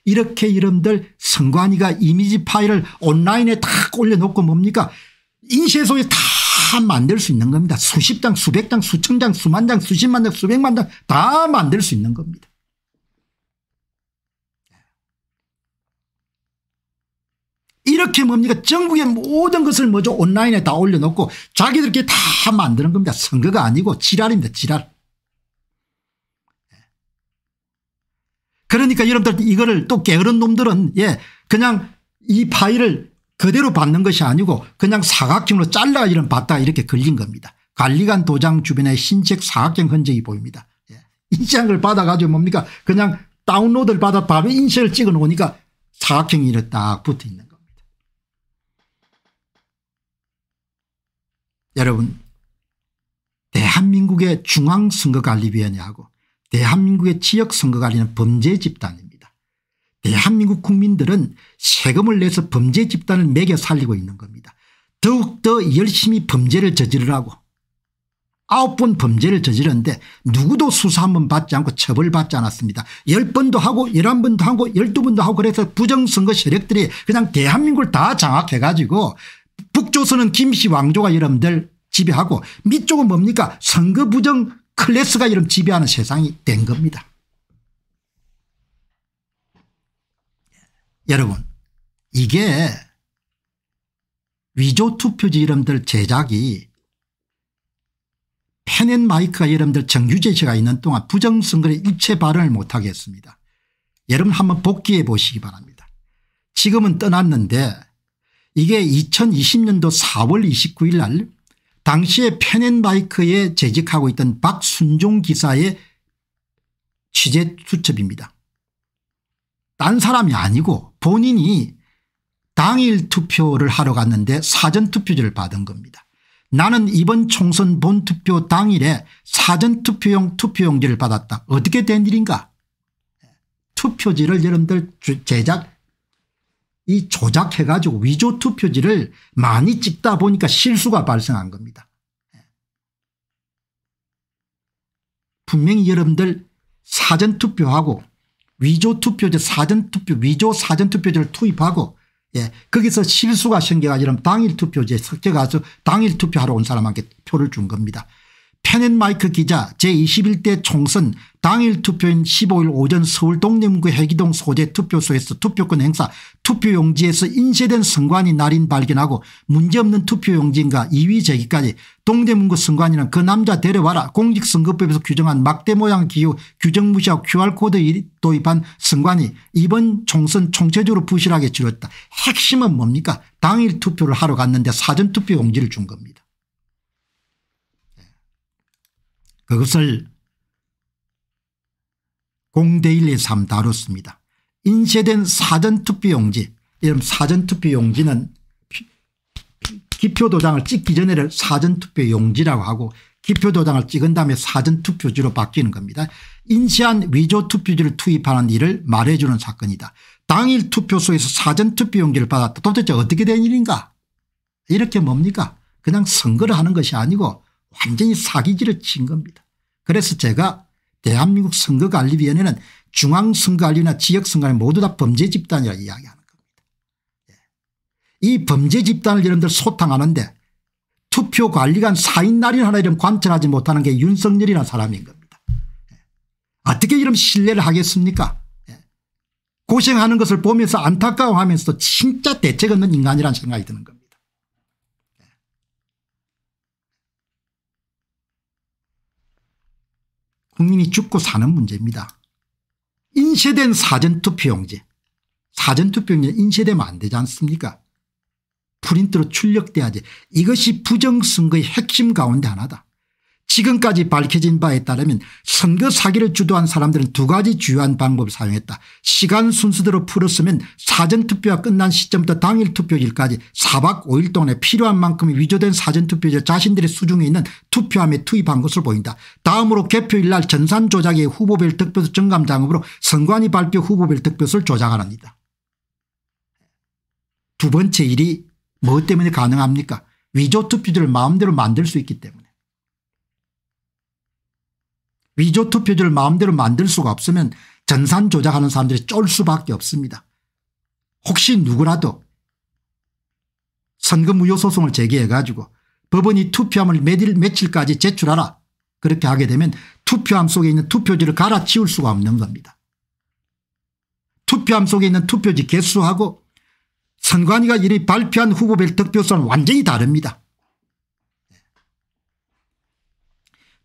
이렇게 여러분들 선관위가 이미지 파일을 온라인에 다 올려놓고 뭡니까? 인쇄소에 다 만들 수 있는 겁니다. 수십 장, 수백 장, 수천 장, 수만 장, 수십만 장, 수백만 장 다 만들 수 있는 겁니다. 이렇게 뭡니까? 전국의 모든 것을 먼저 온라인에 다 올려놓고 자기들끼리 다 만드는 겁니다. 선거가 아니고 지랄입니다. 지랄. 그러니까 여러분들 이거를 또 게으른 놈들은 그냥 이 파일을 그대로 받는 것이 아니고 그냥 사각형으로 잘라 이런 받다가 이렇게 걸린 겁니다. 관리관 도장 주변에 흰색 사각형 흔적이 보입니다. 인쇄한걸 받아가지고 뭡니까? 그냥 다운로드를 받아 바로 인쇄를 찍어 놓으니까 사각형이 이렇게 딱 붙어 있는 겁니다. 여러분 대한민국의 중앙선거관리위원회하고 대한민국의 지역선거관리는 범죄 집단입니다. 대한민국 국민들은 세금을 내서 범죄 집단을 매겨 살리고 있는 겁니다. 더욱더 열심히 범죄를 저지르라고 9번 범죄를 저지르는데 누구도 수사 한번 받지 않고 처벌받지 않았습니다. 10번도 하고 11번도 하고 12번도 하고 그래서 부정선거 세력들이 그냥 대한민국을 다 장악해가지고 북조선은 김씨 왕조가 여러분들 지배하고 밑쪽은 뭡니까? 선거 부정 클래스가 이런 지배하는 세상이 된 겁니다. 여러분 이게 위조 투표지 이름들 제작이 펜엔마이크가 여러분들 정유재씨가 있는 동안 부정선거에 일체 발언을 못하게 했습니다. 여러분 한번 복기해 보시기 바랍니다. 지금은 떠났는데 이게 2020년도 4월 29일 날 당시에 펜엔마이크에 재직하고 있던 박순종 기사의 취재 수첩입니다. 딴 사람이 아니고 본인이 당일 투표를 하러 갔는데 사전투표지를 받은 겁니다. 나는 이번 총선 본투표 당일에 사전투표용 투표용지를 받았다. 어떻게 된 일인가? 투표지를 여러분들 조작해가지고 위조 투표지를 많이 찍다 보니까 실수가 발생한 겁니다. 분명히 여러분들 사전투표하고 위조투표지 사전투표 위조 사전투표지를 투입하고 거기서 실수가 생겨가지고 당일투표지에 섞여가서 당일투표하러 온 사람한테 표를 준 겁니다. 펜앤마이크 기자 제21대 총선 당일투표인 15일 오전 서울 동래문구 해기동 소재 투표소에서 투표권 행사 투표용지에서 인쇄된 선관위 날인 발견하고 문제없는 투표용지인가 2위 제기까지 동대문구 선관위는 그 남자 데려와라 공직선거법에서 규정한 막대 모양 기호 규정 무시하고 QR코드 도입한 선관위 이번 총선 총체적으로 부실하게 치렀다. 핵심은 뭡니까? 당일 투표를 하러 갔는데 사전투표용지를 준 겁니다. 그것을 공대일에서 한번 다뤘습니다. 인쇄된 사전투표용지, 여러분 사전투표용지는 기표도장을 찍기 전에를 사전투표용지라고 하고 기표도장을 찍은 다음에 사전투표지로 바뀌는 겁니다. 인쇄한 위조투표지를 투입하는 일을 말해주는 사건이다. 당일 투표소에서 사전투표용지를 받았다. 도대체 어떻게 된 일인가? 이렇게 뭡니까? 그냥 선거를 하는 것이 아니고 완전히 사기질을 친 겁니다. 그래서 제가 대한민국 선거관리위원회는 중앙선거관리나 지역선거관리 모두 다 범죄 집단이라 이야기하는 겁니다. 이 범죄 집단을 여러분들 소탕하는데 투표관리관 4인 날인 하나 이런 관철하지 못하는 게 윤석열이라는 사람인 겁니다. 어떻게 이런 신뢰를 하겠습니까? 고생하는 것을 보면서 안타까워하면서도 진짜 대책 없는 인간이라는 생각이 드는 겁니다. 국민이 죽고 사는 문제입니다. 인쇄된 사전투표용지. 사전투표용지 인쇄되면 안 되지 않습니까? 프린트로 출력돼야지. 이것이 부정선거의 핵심 가운데 하나다. 지금까지 밝혀진 바에 따르면 선거 사기를 주도한 사람들은 두 가지 주요한 방법을 사용했다. 시간 순서대로 풀었으면 사전투표가 끝난 시점부터 당일투표일까지 4박 5일 동안에 필요한 만큼의 위조된 사전투표지를 자신들의 수중에 있는 투표함에 투입한 것으로 보인다. 다음으로 개표일날 전산 조작의 후보별 득표수 정감 작업으로 선관위 발표 후보별 득표수를 조작하는 일이다. 두 번째 일이 뭐 때문에 가능합니까? 위조투표지를 마음대로 만들 수 있기 때문에. 위조투표지를 마음대로 만들 수가 없으면 전산 조작하는 사람들이 쫄 수밖에 없습니다. 혹시 누구라도 선거무효 소송을 제기해가지고 법원이 투표함을 며칠까지 제출하라. 그렇게 하게 되면 투표함 속에 있는 투표지를 갈아치울 수가 없는 겁니다. 투표함 속에 있는 투표지 개수하고 선관위가 이미 발표한 후보별 득표수는 완전히 다릅니다.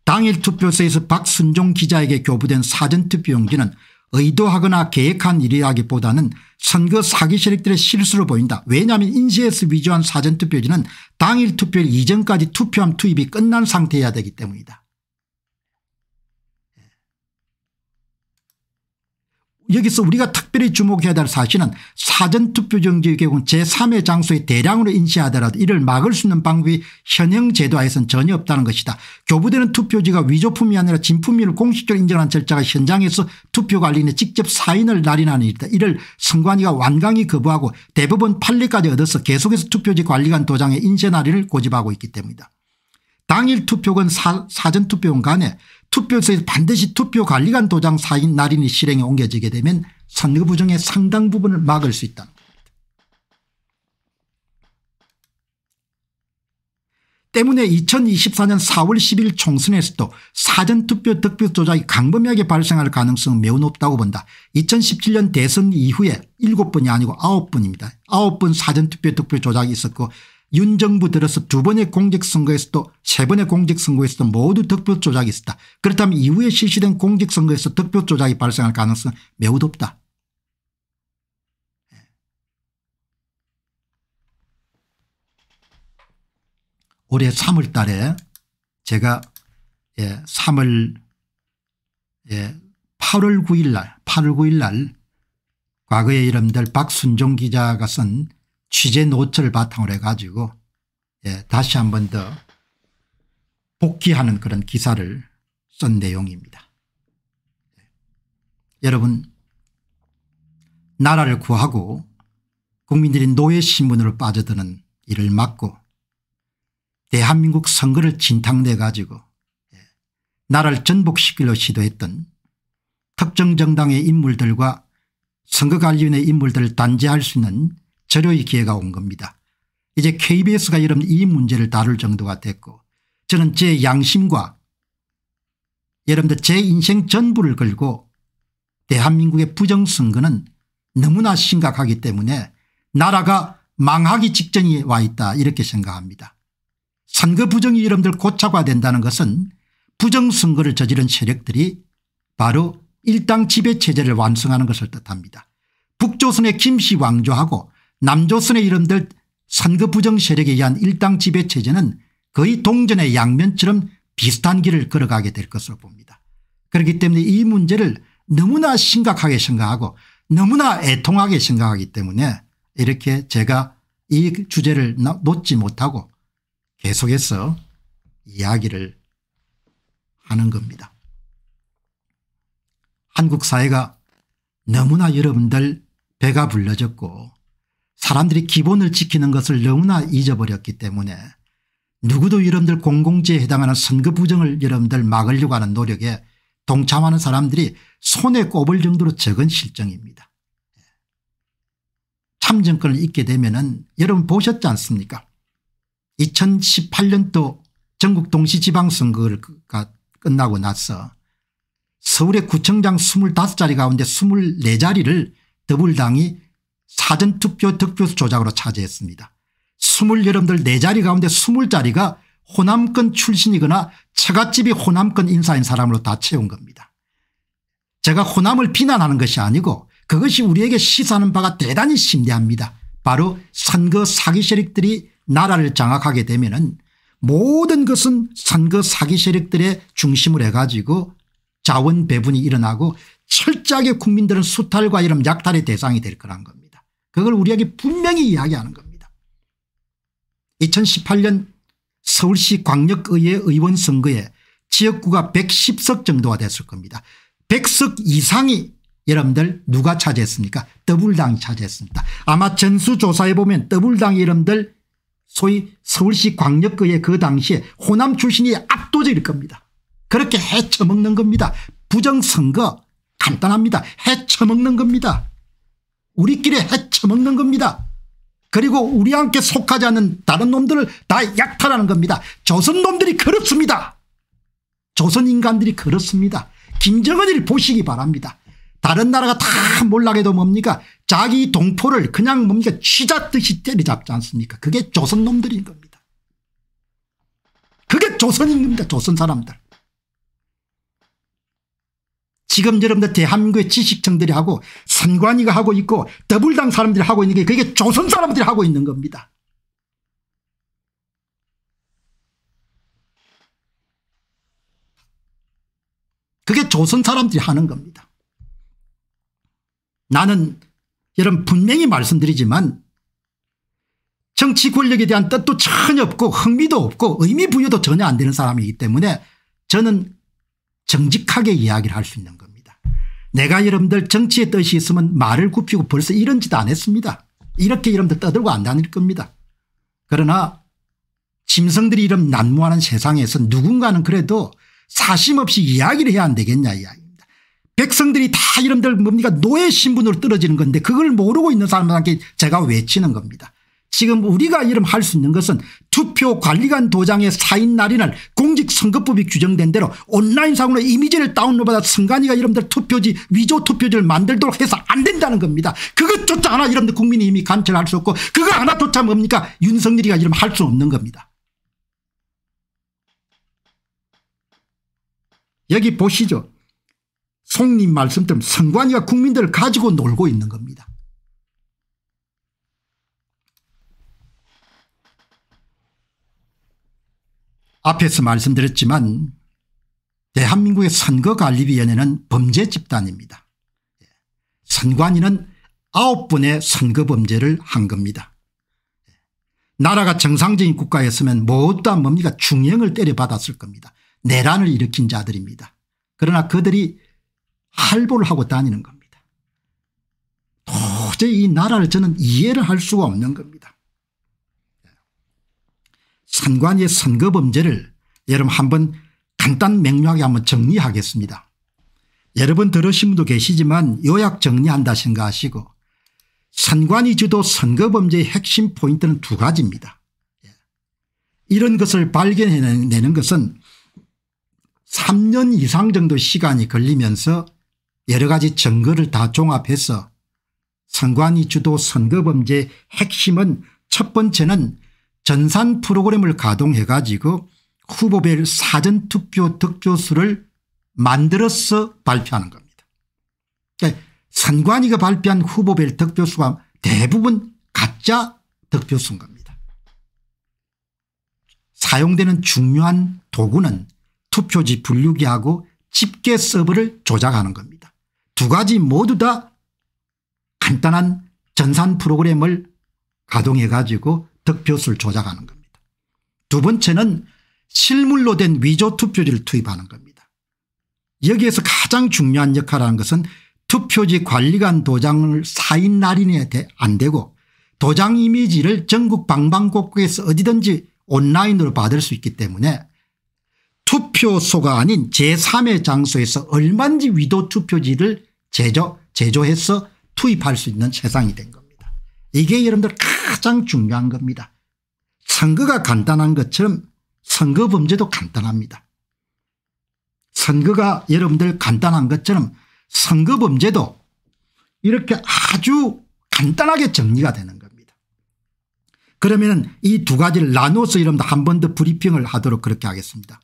당일 투표소에서 박순종 기자에게 교부된 사전투표용지는 의도하거나 계획한 일이라기보다는 선거 사기 세력들의 실수로 보인다. 왜냐하면 인쇄에서 위조한 사전투표지는 당일 투표일 이전까지 투표함 투입이 끝난 상태여야 되기 때문이다. 여기서 우리가 특별히 주목해야 될 사실은 사전투표용지의 경우 제3의 장소에 대량으로 인쇄하더라도 이를 막을 수 있는 방법이 현행 제도하에서는 전혀 없다는 것이다. 교부되는 투표지가 위조품이 아니라 진품임을 공식적으로 인정하는 절차가 현장에서 투표관리인의 직접 사인을 날인하는 일이다. 이를 선관위가 완강히 거부하고 대법원 판례까지 얻어서 계속해서 투표지 관리관 도장에 인쇄 날인을 고집하고 있기 때문이다. 당일 투표건 사전투표건 간에 투표소에서 반드시 투표관리관 도장 사인 날인이 실행에 옮겨지게 되면 선거 부정의 상당 부분을 막을 수 있다. 때문에 2024년 4월 10일 총선에서도 사전투표 득표 조작이 광범위하게 발생할 가능성은 매우 높다고 본다. 2017년 대선 이후에 7번이 아니고 9번입니다. 9번 사전투표 득표 조작이 있었고 윤 정부 들어서 두 번의 공직선거에서도 세 번의 공직선거에서도 모두 득표 조작이 있었다. 그렇다면 이후에 실시된 공직선거에서 득표 조작이 발생할 가능성은 매우 높다. 올해 3월 달에 제가 8월 9일 날 과거의 여러분들 박순종 기자가 쓴 취재 노트를 바탕으로 해가지고 다시 한 번 더 복귀하는 그런 기사를 쓴 내용입니다. 여러분, 나라를 구하고 국민들이 노예 신분으로 빠져드는 일을 막고 대한민국 선거를 진탕내 가지고 나라를 전복시키려 시도했던 특정 정당의 인물들과 선거관리위원회 인물들을 단죄할 수 있는 절호의 기회가 온 겁니다. 이제 KBS가 여러분 이 문제를 다룰 정도가 됐고, 저는 제 양심과 여러분들 제 인생 전부를 걸고 대한민국의 부정선거는 너무나 심각하기 때문에 나라가 망하기 직전에 와 있다, 이렇게 생각합니다. 선거 부정이 여러분들 고착화된다는 것은 부정선거를 저지른 세력들이 바로 일당 지배체제를 완성하는 것을 뜻합니다. 북조선의 김씨 왕조하고 남조선의 이름들 선거 부정 세력에 의한 일당 지배체제는 거의 동전의 양면처럼 비슷한 길을 걸어가게 될 것으로 봅니다. 그렇기 때문에 이 문제를 너무나 심각하게 생각하고 너무나 애통하게 생각하기 때문에 이렇게 제가 이 주제를 놓지 못하고 계속해서 이야기를 하는 겁니다. 한국 사회가 너무나 여러분들 배가 불러졌고 사람들이 기본을 지키는 것을 너무나 잊어버렸기 때문에 누구도 여러분들 공공재에 해당하는 선거 부정을 여러분들 막으려고 하는 노력에 동참하는 사람들이 손에 꼽을 정도로 적은 실정입니다. 참정권을 잊게 되면은 여러분 보셨지 않습니까? 2018년도 전국 동시지방선거가 끝나고 나서 서울의 구청장 25자리 가운데 24자리를 더불당이 사전투표 득표수 조작으로 차지했습니다. 여러분들 4자리 가운데 20자리가 호남권 출신이거나 처갓집이 호남권 인사인 사람으로 다 채운 겁니다. 제가 호남을 비난하는 것이 아니고 그것이 우리에게 시사하는 바가 대단히 심대합니다. 바로 선거 사기 세력들이 나라를 장악하게 되면은 모든 것은 선거 사기 세력들의 중심을 해가지고 자원 배분이 일어나고 철저하게 국민들은 수탈과 이런 약탈의 대상이 될 거란 겁니다. 그걸 우리에게 분명히 이야기하는 겁니다. 2018년 서울시 광역의회 의원선거에 지역구가 110석 정도가 됐을 겁니다. 100석 이상이 여러분들 누가 차지했습니까? 더불당이 차지했습니다. 아마 전수조사에 보면 더불당이 여러분들 소위 서울시 광역의회 그 당시에 호남 출신이 압도적일 겁니다. 그렇게 헤쳐먹는 겁니다. 부정선거 간단합니다. 헤쳐먹는 겁니다. 우리끼리 헤쳐먹는 겁니다. 그리고 우리와 함께 속하지 않는 다른 놈들을 다 약탈하는 겁니다. 조선 놈들이 그렇습니다. 조선 인간들이 그렇습니다. 김정은을 보시기 바랍니다. 다른 나라가 다 몰락해도 뭡니까? 자기 동포를 그냥 뭡니까? 쥐잡듯이 때려잡지 않습니까? 그게 조선 놈들인 겁니다. 그게 조선인 겁니다. 조선 사람들. 지금 여러분들 대한민국의 지식층들이 하고 선관위가 하고 있고 더불당 사람들이 하고 있는 게 그게 조선 사람들이 하고 있는 겁니다. 그게 조선 사람들이 하는 겁니다. 나는 여러분 분명히 말씀드리지만 정치 권력에 대한 뜻도 전혀 없고 흥미도 없고 의미 부여도 전혀 안 되는 사람이기 때문에 저는 정직하게 이야기를 할 수 있는 겁니다. 내가 여러분들 정치의 뜻이 있으면 말을 굽히고 벌써 이런 짓 안 했습니다. 이렇게 여러분들 떠들고 안 다닐 겁니다. 그러나 짐승들이 이런 난무하는 세상에서 누군가는 그래도 사심 없이 이야기를 해야 안 되겠냐 이야기입니다. 백성들이 다 여러분들 뭡니까? 노예 신분으로 떨어지는 건데 그걸 모르고 있는 사람들한테 제가 외치는 겁니다. 지금 우리가 이름 할 수 있는 것은 투표관리관 도장의 사인 날인을 공직선거법이 규정된 대로 온라인상으로 이미지를 다운로드받아 선관위가 여러분들 투표지 위조 투표지를 만들도록 해서 안 된다는 겁니다. 그것조차 하나 여러분들 국민이 이미 관철할 수 없고 그거 하나조차 뭡니까 윤석열이가 이름 할 수 없는 겁니다. 여기 보시죠. 송님 말씀처럼 선관위가 국민들을 가지고 놀고 있는 겁니다. 앞에서 말씀드렸지만 대한민국의 선거관리위원회는 범죄 집단입니다. 선관위는 9번의 선거범죄를 한 겁니다. 나라가 정상적인 국가였으면 모두 다 뭡니까 중형을 때려받았을 겁니다. 내란을 일으킨 자들입니다. 그러나 그들이 할보를 하고 다니는 겁니다. 도저히 이 나라를 저는 이해를 할 수가 없는 겁니다. 선관위의 선거범죄를 여러분 한번 간단 명료하게 한번 정리하겠습니다. 여러분 들으신 분도 계시지만 요약 정리한다 생각하시고 선관위 주도 선거범죄의 핵심 포인트는 두 가지입니다. 이런 것을 발견해내는 것은 3년 이상 정도 시간이 걸리면서 여러 가지 증거를 다 종합해서 선관위 주도 선거범죄의 핵심은 첫 번째는 전산 프로그램을 가동해 가지고 후보별 사전투표 득표수를 만들어서 발표하는 겁니다. 그러니까 선관위가 발표한 후보별 득표수가 대부분 가짜 득표수인 겁니다. 사용되는 중요한 도구는 투표지 분류기하고 집계 서버를 조작하는 겁니다. 두 가지 모두 다 간단한 전산 프로그램을 가동해 가지고 득표수를 조작하는 겁니다. 두 번째는 실물로 된 위조 투표지를 투입하는 겁니다. 여기에서 가장 중요한 역할하는 것은 투표지 관리관 도장을 사인 날인에 안 되고 도장 이미지를 전국 방방곡곡에서 어디든지 온라인으로 받을 수 있기 때문에 투표소가 아닌 제3의 장소에서 얼마든지 위조 투표지를 제조해서 투입할 수 있는 세상이 된 겁니다. 이게 여러분들 가장 중요한 겁니다. 선거가 간단한 것처럼 선거범죄도 간단합니다. 선거가 여러분들 간단한 것처럼 선거범죄도 이렇게 아주 간단하게 정리가 되는 겁니다. 그러면 이 두 가지를 나눠서 여러분들 한 번 더 브리핑을 하도록 그렇게 하겠습니다.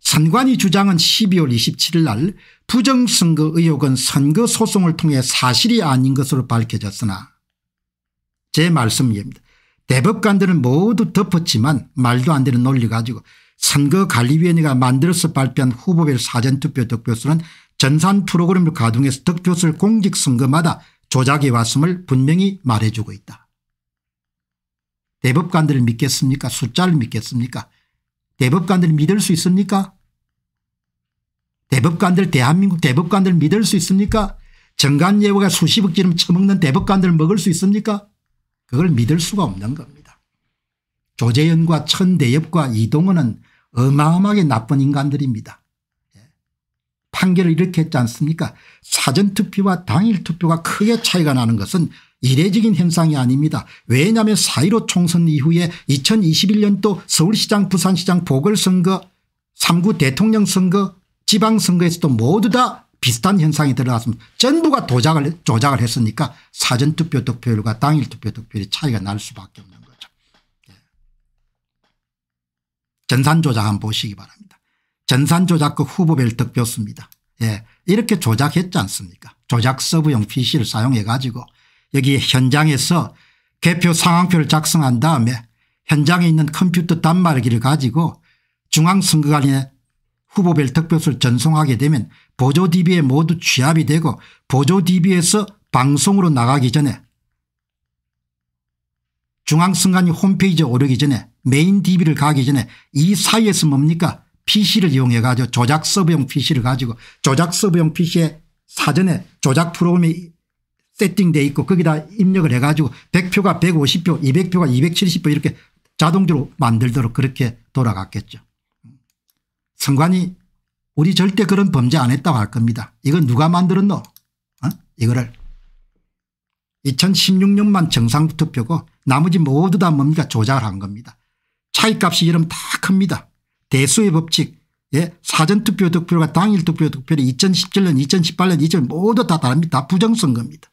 선관위 주장은 12월 27일 날 부정선거 의혹은 선거소송을 통해 사실이 아닌 것으로 밝혀졌으나 제 말씀입니다. 대법관들은 모두 덮었지만 말도 안 되는 논리 가지고 선거관리위원회가 만들어서 발표한 후보별 사전투표 득표수는 전산 프로그램을 가동해서 득표수를 공직선거마다 조작해 왔음을 분명히 말해주고 있다. 대법관들을 믿겠습니까? 숫자를 믿겠습니까? 대법관들을 믿을 수 있습니까? 대한민국 대법관들을 믿을 수 있습니까? 정관예우가 수십억지름 처먹는 대법관들을 먹을 수 있습니까? 그걸 믿을 수가 없는 겁니다. 조재현과 천대엽과 이동헌은 어마어마하게 나쁜 인간들입니다. 판결을 이렇게 했지 않습니까? 사전투표와 당일투표가 크게 차이가 나는 것은 이례적인 현상이 아닙니다. 왜냐하면 4.15 총선 이후에 2021년도 서울시장 부산시장 보궐선거 3구 대통령 선거 지방선거에서도 모두 다 비슷한 현상이 드러났습니다. 전부가 조작을 했으니까 사전투표 득표율과 당일투표 득표율이 차이가 날 수밖에 없는 거죠. 전산조작 한번 보시기 바랍니다. 전산조작과 후보별 득표수입니다. 예, 이렇게 조작했지 않습니까? 조작 서브용 PC를 사용해 가지고 여기 현장에서 개표 상황표를 작성한 다음에 현장에 있는 컴퓨터 단말기를 가지고 중앙선거관리에 후보별 득표수를 전송하게 되면 보조 DB에 모두 취합이 되고 보조 DB에서 방송으로 나가기 전에 중앙선관위 홈페이지에 오르기 전에 메인 DB를 가기 전에 이 사이에서 뭡니까 PC를 이용해 가지고 조작 서버용 PC를 가지고 조작 서버용 PC에 사전에 조작 프로그램이 세팅되어 있고 거기다 입력을 해 가지고 100표가 150표 200표가 270표 이렇게 자동적으로 만들도록 그렇게 돌아갔겠죠. 선관위 우리 절대 그런 범죄 안 했다고 할 겁니다. 이건 누가 만들었노? 이거를 2016년만 정상투표고 나머지 모두 다 뭡니까? 조작을 한 겁니다. 차이값이 이러면 다 큽니다. 대수의 법칙, 예, 사전투표 득표율과 당일투표 득표율이 2017년, 2018년, 2018년 모두 다 다릅니다. 다 부정선거입니다.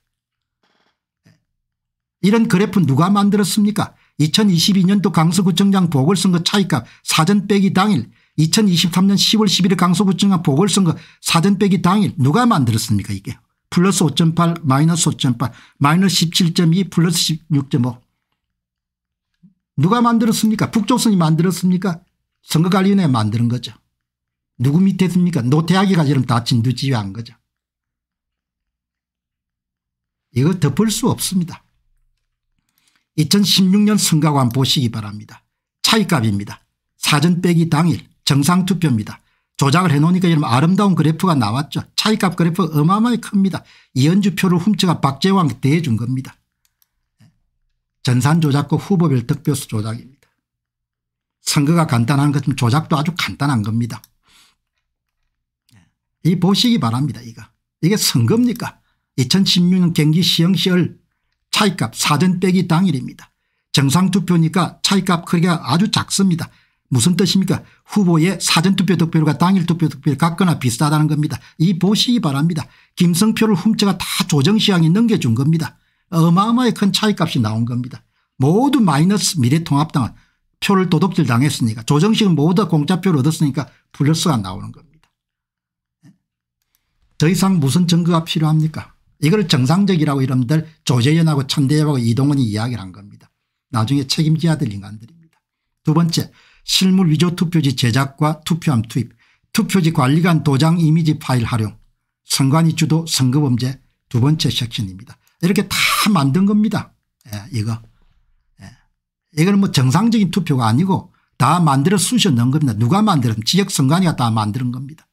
이런 그래프 누가 만들었습니까? 2022년도 강서구청장 보궐선거 차이값 사전 빼기 당일, 2023년 10월 11일 강서구청장 보궐선거 사전 빼기 당일 누가 만들었습니까? 이게 플러스 5.8 마이너스 5.8 마이너스 17.2 플러스 16.5 누가 만들었습니까? 북조선이 만들었습니까? 선거관리위원회 만드는 거죠. 누구 밑에 있습니까? 노태학이가 지금 다 진두지휘한 거죠. 이거 덮을 수 없습니다. 2016년 선거 한번 보시기 바랍니다. 차이값입니다. 사전 빼기 당일 정상투표입니다. 조작을 해놓으니까 이런 아름다운 그래프가 나왔죠. 차이값 그래프 어마어마하게 큽니다. 이현주 표를 훔쳐가 박재호한테 대해준 겁니다. 전산 조작과 후보별 득표수 조작입니다. 선거가 간단한 것처럼 조작도 아주 간단한 겁니다. 이 보시기 바랍니다. 이게 선거입니까? 2016년 경기 시흥시을 차이값 사전 빼기 당일입니다. 정상투표니까 차이값 크기가 아주 작습니다. 무슨 뜻입니까? 후보의 사전투표 득표율과 당일투표 득표율 같거나 비슷하다는 겁니다. 이 보시기 바랍니다. 김성표를 훔쳐가 다 조정시장이 넘겨준 겁니다. 어마어마하게 큰 차이값이 나온 겁니다. 모두 마이너스 미래통합당은 표를 도둑질 당했으니까 조정식은 모두 공짜표를 얻었으니까 플러스가 나오는 겁니다. 더 이상 무슨 증거가 필요합니까? 이걸 정상적이라고 이름들 조재현하고 천대일하고 이동원이 이야기를 한 겁니다. 나중에 책임져야 될 인간들입니다. 두 번째, 실물 위조 투표지 제작과 투표함 투입, 투표지 관리관 도장 이미지 파일 활용, 선관위 주도 선거범죄 두 번째 섹션입니다. 이렇게 다 만든 겁니다. 예, 이거. 예. 이건 뭐 정상적인 투표가 아니고 다 만들어 쑤셔 넣은 겁니다. 누가 만들었습니까? 지역선관위가 다 만드는 겁니다.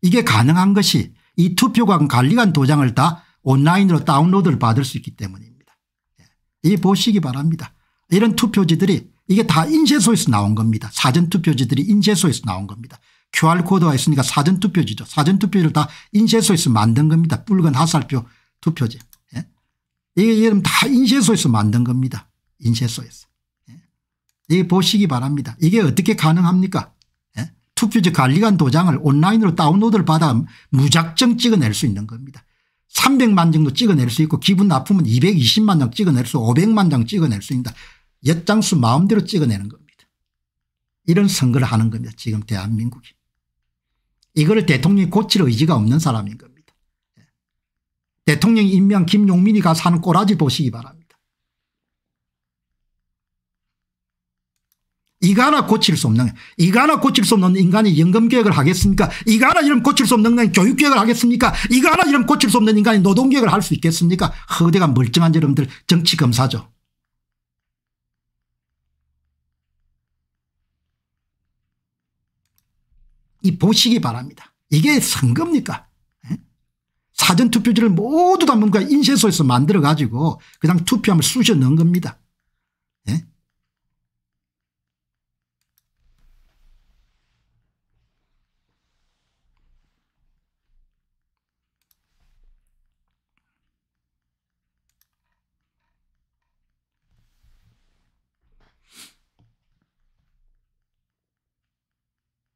이게 가능한 것이 이 투표관 관리관 도장을 다 온라인으로 다운로드를 받을 수 있기 때문입니다. 예. 이 보시기 바랍니다. 이런 투표지들이 이게 다 인쇄소에서 나온 겁니다. 사전투표지들이 인쇄소에서 나온 겁니다. QR코드가 있으니까 사전투표지죠. 사전투표지를 다 인쇄소에서 만든 겁니다. 붉은 화살표 투표지. 예? 이게 여러분 다 인쇄소에서 만든 겁니다. 인쇄소에서. 예? 이게 보시기 바랍니다. 이게 어떻게 가능합니까? 예? 투표지 관리관 도장을 온라인으로 다운로드를 받아 무작정 찍어낼 수 있는 겁니다. 300만 정도 찍어낼 수 있고 기분 나쁘면 220만 장 찍어낼 수 500만 장 찍어낼 수 있다. 엿장수 마음대로 찍어내는 겁니다. 이런 선거를 하는 겁니다. 지금 대한민국이. 이걸 대통령이 고칠 의지가 없는 사람인 겁니다. 대통령 임명 김용민이 가서 하는 꼬라지 보시기 바랍니다. 이거 하나 고칠 수 없는, 이거 하나 고칠 수 없는 인간이 연금개혁을 하겠습니까? 이거 하나 이러면 고칠 수 없는 인간이 교육개혁을 하겠습니까? 이거 하나 이러면 고칠 수 없는 인간이 노동개혁을 할 수 있겠습니까? 허대간 멀쩡한 여러분들 정치검사죠. 이 보시기 바랍니다. 이게 선거입니까? 사전투표지를 모두 다 뭔가 인쇄소에서 만들어가지고 그냥 투표함을 쑤셔 넣은 겁니다. 예?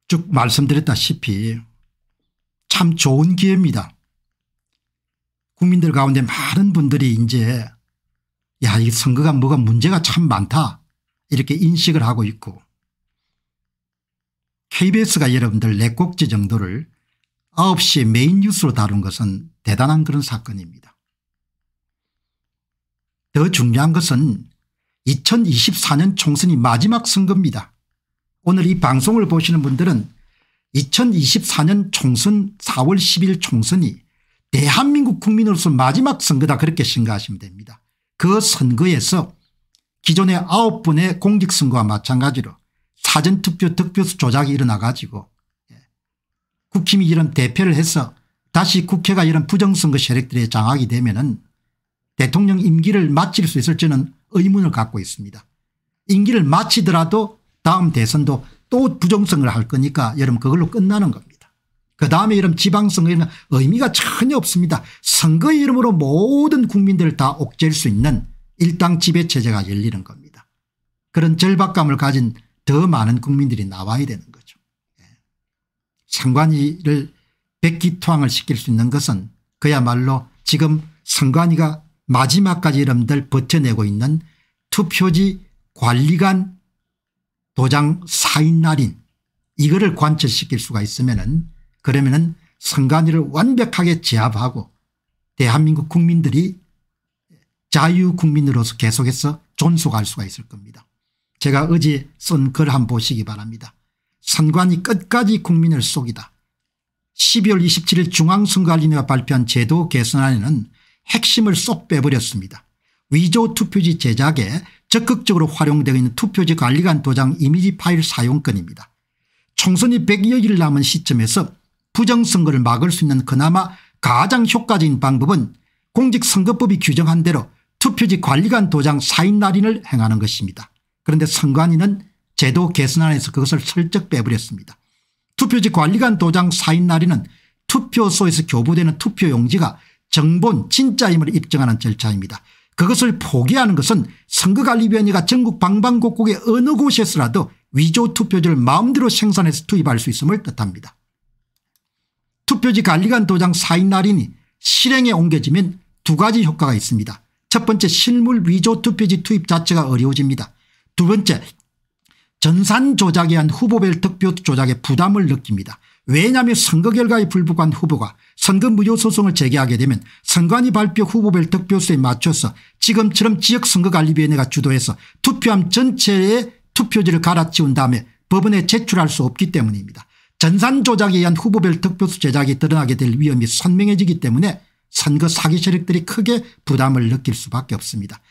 쭉 말씀드렸다시피 참 좋은 기회입니다. 국민들 가운데 많은 분들이 이제 야, 이 선거가 뭐가 문제가 참 많다 이렇게 인식을 하고 있고 KBS가 여러분들 4꼭지 정도를 9시 메인 뉴스로 다룬 것은 대단한 그런 사건입니다. 더 중요한 것은 2024년 총선이 마지막 선거입니다. 오늘 이 방송을 보시는 분들은 2024년 총선 4월 10일 총선이 대한민국 국민으로서 마지막 선거다 그렇게 생각하시면 됩니다. 그 선거에서 기존의 9번의 공직선거와 마찬가지로 사전투표 득표수 조작이 일어나 가지고 국힘이 이런 대패를 해서 다시 국회가 이런 부정선거 세력들의 장악이 되면은 대통령 임기를 마칠 수 있을지는 의문을 갖고 있습니다. 임기를 마치더라도 다음 대선도 또 부정선거를 할 거니까 여러분 그걸로 끝나는 겁니다. 그 다음에 이런 지방선거에는 의미가 전혀 없습니다. 선거의 이름으로 모든 국민들을 다 옥죄일 수 있는 일당 지배체제가 열리는 겁니다. 그런 절박감을 가진 더 많은 국민들이 나와야 되는 거죠. 선관위를 백기투항을 시킬 수 있는 것은 그야말로 지금 선관위가 마지막까지 여러분들 버텨내고 있는 투표지 관리관 도장 사인 날인 이거를 관철시킬 수가 있으면은 그러면은 선관위를 완벽하게 제압하고 대한민국 국민들이 자유국민으로서 계속해서 존속할 수가 있을 겁니다. 제가 어제 쓴 글 한번 보시기 바랍니다. 선관위 끝까지 국민을 속이다. 12월 27일 중앙선관위가 발표한 제도 개선안에는 핵심을 쏙 빼버렸습니다. 위조 투표지 제작에 적극적으로 활용되고 있는 투표지 관리관 도장 이미지 파일 사용권입니다. 총선이 100여일 남은 시점에서 부정선거를 막을 수 있는 그나마 가장 효과적인 방법은 공직선거법이 규정한 대로 투표지 관리관 도장 사인 날인을 행하는 것입니다. 그런데 선관위는 제도 개선안에서 그것을 슬쩍 빼버렸습니다. 투표지 관리관 도장 사인 날인은 투표소에서 교부되는 투표용지가 정본 진짜임을 입증하는 절차입니다. 그것을 포기하는 것은 선거관리위원회가 전국 방방곡곡의 어느 곳에서라도 위조 투표지를 마음대로 생산해서 투입할 수 있음을 뜻합니다. 투표지 관리관 도장 사인 날인이 실행에 옮겨지면 두 가지 효과가 있습니다. 첫 번째, 실물 위조 투표지 투입 자체가 어려워집니다. 두 번째, 전산 조작에 의한 후보별 득표 조작의 부담을 느낍니다. 왜냐하면 선거 결과에 불복한 후보가 선거 무효 소송을 제기하게 되면 선관위 발표 후보별 득표수에 맞춰서 지금처럼 지역선거관리위원회가 주도해서 투표함 전체에 투표지를 갈아치운 다음에 법원에 제출할 수 없기 때문입니다. 전산 조작에 의한 후보별 득표수 제작이 드러나게 될 위험이 선명해지기 때문에 선거 사기 세력들이 크게 부담을 느낄 수밖에 없습니다.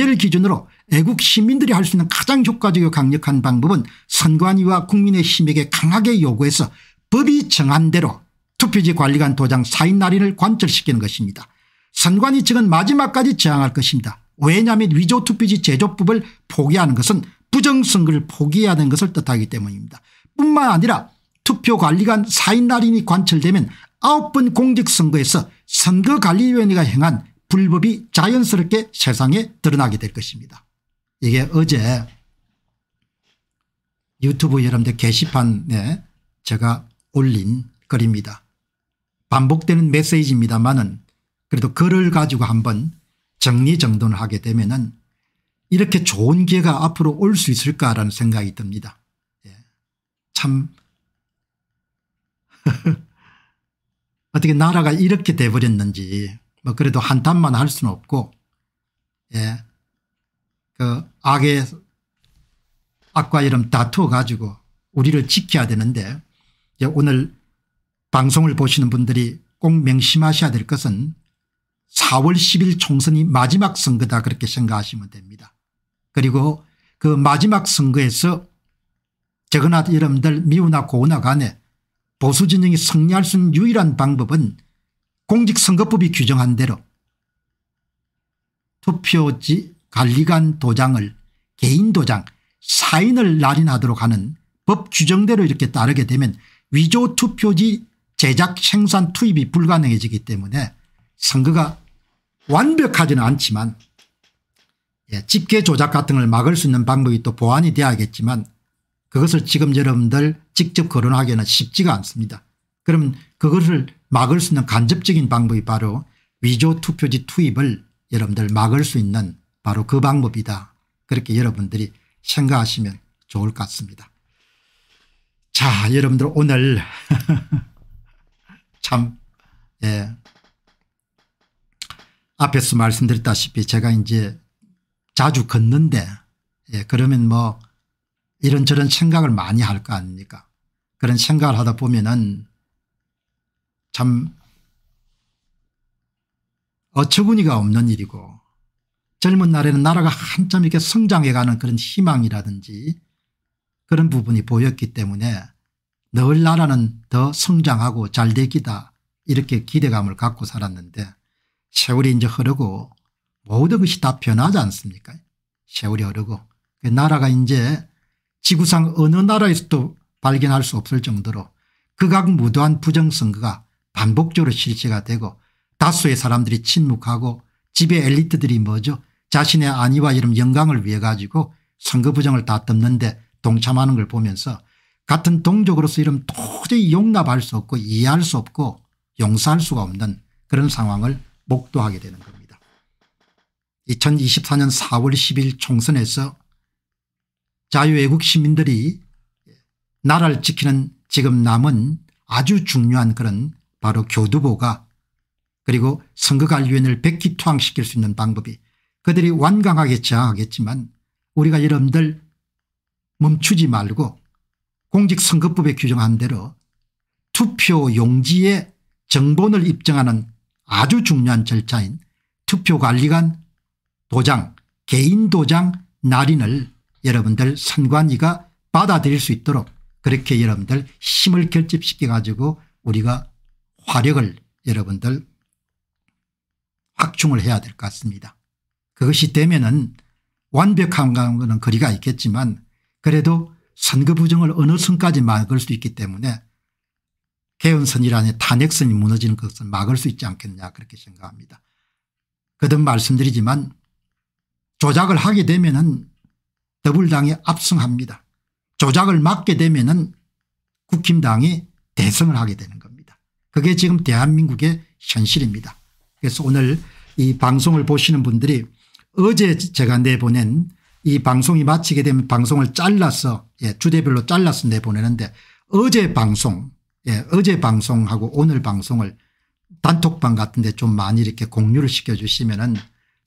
현재를 기준으로 애국 시민들이 할 수 있는 가장 효과적이고 강력한 방법은 선관위와 국민의힘에게 강하게 요구해서 법이 정한 대로 투표지 관리관 도장 사인 날인을 관철시키는 것입니다. 선관위 측은 마지막까지 저항할 것입니다. 왜냐하면 위조 투표지 제조법을 포기하는 것은 부정선거를 포기해야 하는 것을 뜻하기 때문입니다. 뿐만 아니라 투표관리관 사인 날인이 관철되면 9번 공직선거에서 선거관리위원회가 행한 불법이 자연스럽게 세상에 드러나게 될 것입니다. 이게 어제 유튜브 여러분들 게시판에 제가 올린 글입니다. 반복되는 메시지입니다만은 그래도 글을 가지고 한번 정리정돈을 하게 되면은 이렇게 좋은 기회가 앞으로 올 수 있을까라는 생각이 듭니다. 예. 참 어떻게 나라가 이렇게 돼버렸는지 뭐 그래도 한탄만 할 수는 없고, 예, 그 악과 이름 다투어 가지고 우리를 지켜야 되는데, 오늘 방송을 보시는 분들이 꼭 명심하셔야 될 것은 4월 10일 총선이 마지막 선거다 그렇게 생각하시면 됩니다. 그리고 그 마지막 선거에서 적으나 여러분들 미우나 고우나 간에 보수 진영이 승리할 수 있는 유일한 방법은 공직선거법이 규정한 대로 투표지 관리관 도장을 개인 도장 사인을 날인하도록 하는 법 규정대로 이렇게 따르게 되면 위조 투표지 제작 생산 투입이 불가능해지기 때문에 선거가 완벽하지는 않지만, 예, 집계 조작 같은 걸 막을 수 있는 방법이 또 보완이 돼야겠지만 그것을 지금 여러분들 직접 거론하기에는 쉽지가 않습니다. 그럼 그것을 막을 수 있는 간접적인 방법이 바로 위조 투표지 투입을 여러분들 막을 수 있는 바로 그 방법이다. 그렇게 여러분들이 생각하시면 좋을 것 같습니다. 자, 여러분들 오늘 참, 예, 앞에서 말씀드렸다시피 제가 이제 자주 걷는데, 예, 그러면 뭐 이런저런 생각을 많이 할 거 아닙니까? 그런 생각을 하다 보면은 참 어처구니가 없는 일이고, 젊은 날에는 나라가 한참 이렇게 성장해가는 그런 희망이라든지 그런 부분이 보였기 때문에 늘 나라는 더 성장하고 잘 되기다 이렇게 기대감을 갖고 살았는데 세월이 이제 흐르고 모든 것이 다 변하지 않습니까? 세월이 흐르고 나라가 이제 지구상 어느 나라에서도 발견할 수 없을 정도로 극악무도한 부정선거가 반복적으로 실시가 되고 다수의 사람들이 침묵하고 지배 엘리트들이 뭐죠? 자신의 안위와 이런 영광을 위해 가지고 선거 부정을 다 덮는데 동참하는 걸 보면서 같은 동족으로서 이런 도저히 용납할 수 없고 이해할 수 없고 용서할 수가 없는 그런 상황을 목도하게 되는 겁니다. 2024년 4월 10일 총선에서 자유애국 시민들이 나라를 지키는 지금 남은 아주 중요한 그런 바로 교두보가 그리고 선거관리위원회를 백기투항시킬 수 있는 방법이 그들이 완강하게 저항하겠지만 우리가 여러분들 멈추지 말고 공직선거법에 규정한 대로 투표 용지에 정본을 입증하는 아주 중요한 절차인 투표관리관 도장, 개인 도장 날인을 여러분들 선관위가 받아들일 수 있도록 그렇게 여러분들 힘을 결집시켜 가지고 우리가 화력을 여러분들 확충을 해야 될 것 같습니다. 그것이 되면은 완벽한 것은 거리가 있겠지만 그래도 선거 부정을 어느 선까지 막을 수 있기 때문에 개헌선이라는 탄핵선이 무너지는 것을 막을 수 있지 않겠냐 그렇게 생각합니다. 거듭 말씀드리지만 조작을 하게 되면은 더불당이 압승합니다. 조작을 막게 되면은 국힘당이 대승을 하게 되는 겁니다. 그게 지금 대한민국의 현실입니다. 그래서 오늘 이 방송을 보시는 분들이 어제 제가 내보낸 이 방송이 마치게 되면 방송을 잘라서 주제별로 잘라서 내보내는데 어제 방송 어제 방송하고 오늘 방송을 단톡방 같은 데 좀 많이 이렇게 공유를 시켜주시면은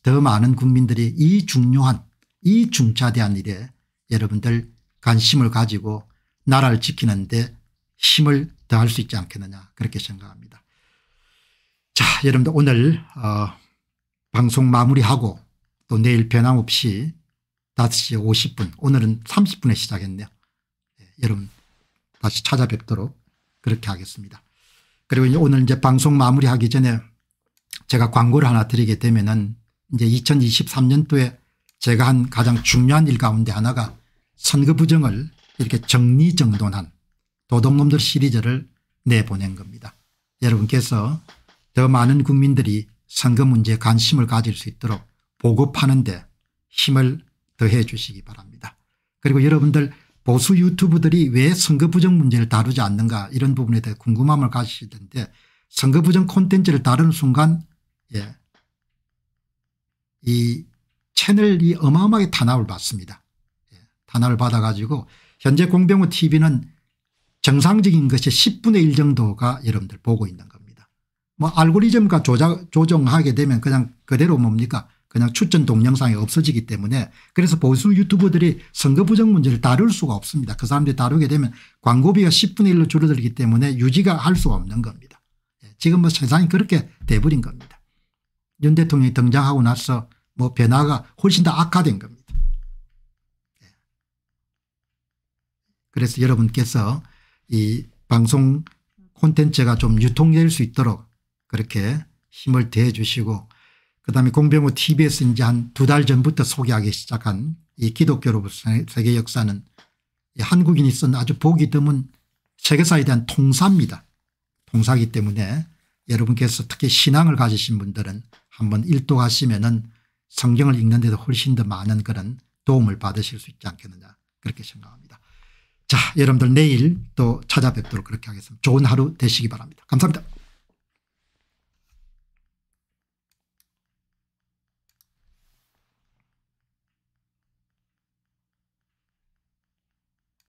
더 많은 국민들이 이 중요한 이 중차대한 일에 여러분들 관심을 가지고 나라를 지키는 데 힘을 더할 수 있지 않겠느냐 그렇게 생각합니다. 자, 여러분들 오늘 방송 마무리하고 또 내일 변함없이 5시 50분 오늘은 30분에 시작했네요. 여러분 다시 찾아뵙도록 그렇게 하겠습니다. 그리고 이제 오늘 이제 방송 마무리하기 전에 제가 광고를 하나 드리게 되면은 이제 2023년도에 제가 한 가장 중요한 일 가운데 하나가 선거 부정을 이렇게 정리정돈한 도둑놈들 시리즈를 내보낸 겁니다. 여러분께서 더 많은 국민들이 선거 문제에 관심을 가질 수 있도록 보급하는 데 힘을 더해 주시기 바랍니다. 그리고 여러분들 보수 유튜브들이 왜 선거 부정 문제를 다루지 않는가 이런 부분에 대해 궁금함을 가지시던데 선거 부정 콘텐츠를 다루는 순간 이 채널이 어마어마하게 탄압을 받습니다. 탄압을 받아가지고 현재 공병호 TV는 정상적인 것이 10분의 1 정도가 여러분들 보고 있는 겁니다. 뭐 알고리즘과 조정하게 되면 그냥 그대로 뭡니까? 그냥 추천 동영상이 없어지기 때문에 그래서 보수 유튜버들이 선거 부정 문제를 다룰 수가 없습니다. 그 사람들이 다루게 되면 광고비가 10분의 1로 줄어들기 때문에 유지가 할 수가 없는 겁니다. 지금 뭐 세상이 그렇게 돼버린 겁니다. 윤 대통령이 등장하고 나서 뭐 변화가 훨씬 더 악화된 겁니다. 그래서 여러분께서 이 방송 콘텐츠가 좀 유통될 수 있도록 그렇게 힘을 대해 주시고 그다음에 공병호 TV에서 이제 한 두 달 전부터 소개하기 시작한 이 기독교로부터의 세계 역사는 한국인이 쓴 아주 보기 드문 세계사에 대한 통사입니다. 통사이기 때문에 여러분께서 특히 신앙을 가지신 분들은 한번 일독하시면은 성경을 읽는 데도 훨씬 더 많은 그런 도움을 받으실 수 있지 않겠느냐 그렇게 생각합니다. 자, 여러분들 내일 또 찾아뵙도록 그렇게 하겠습니다. 좋은 하루 되시기 바랍니다. 감사합니다.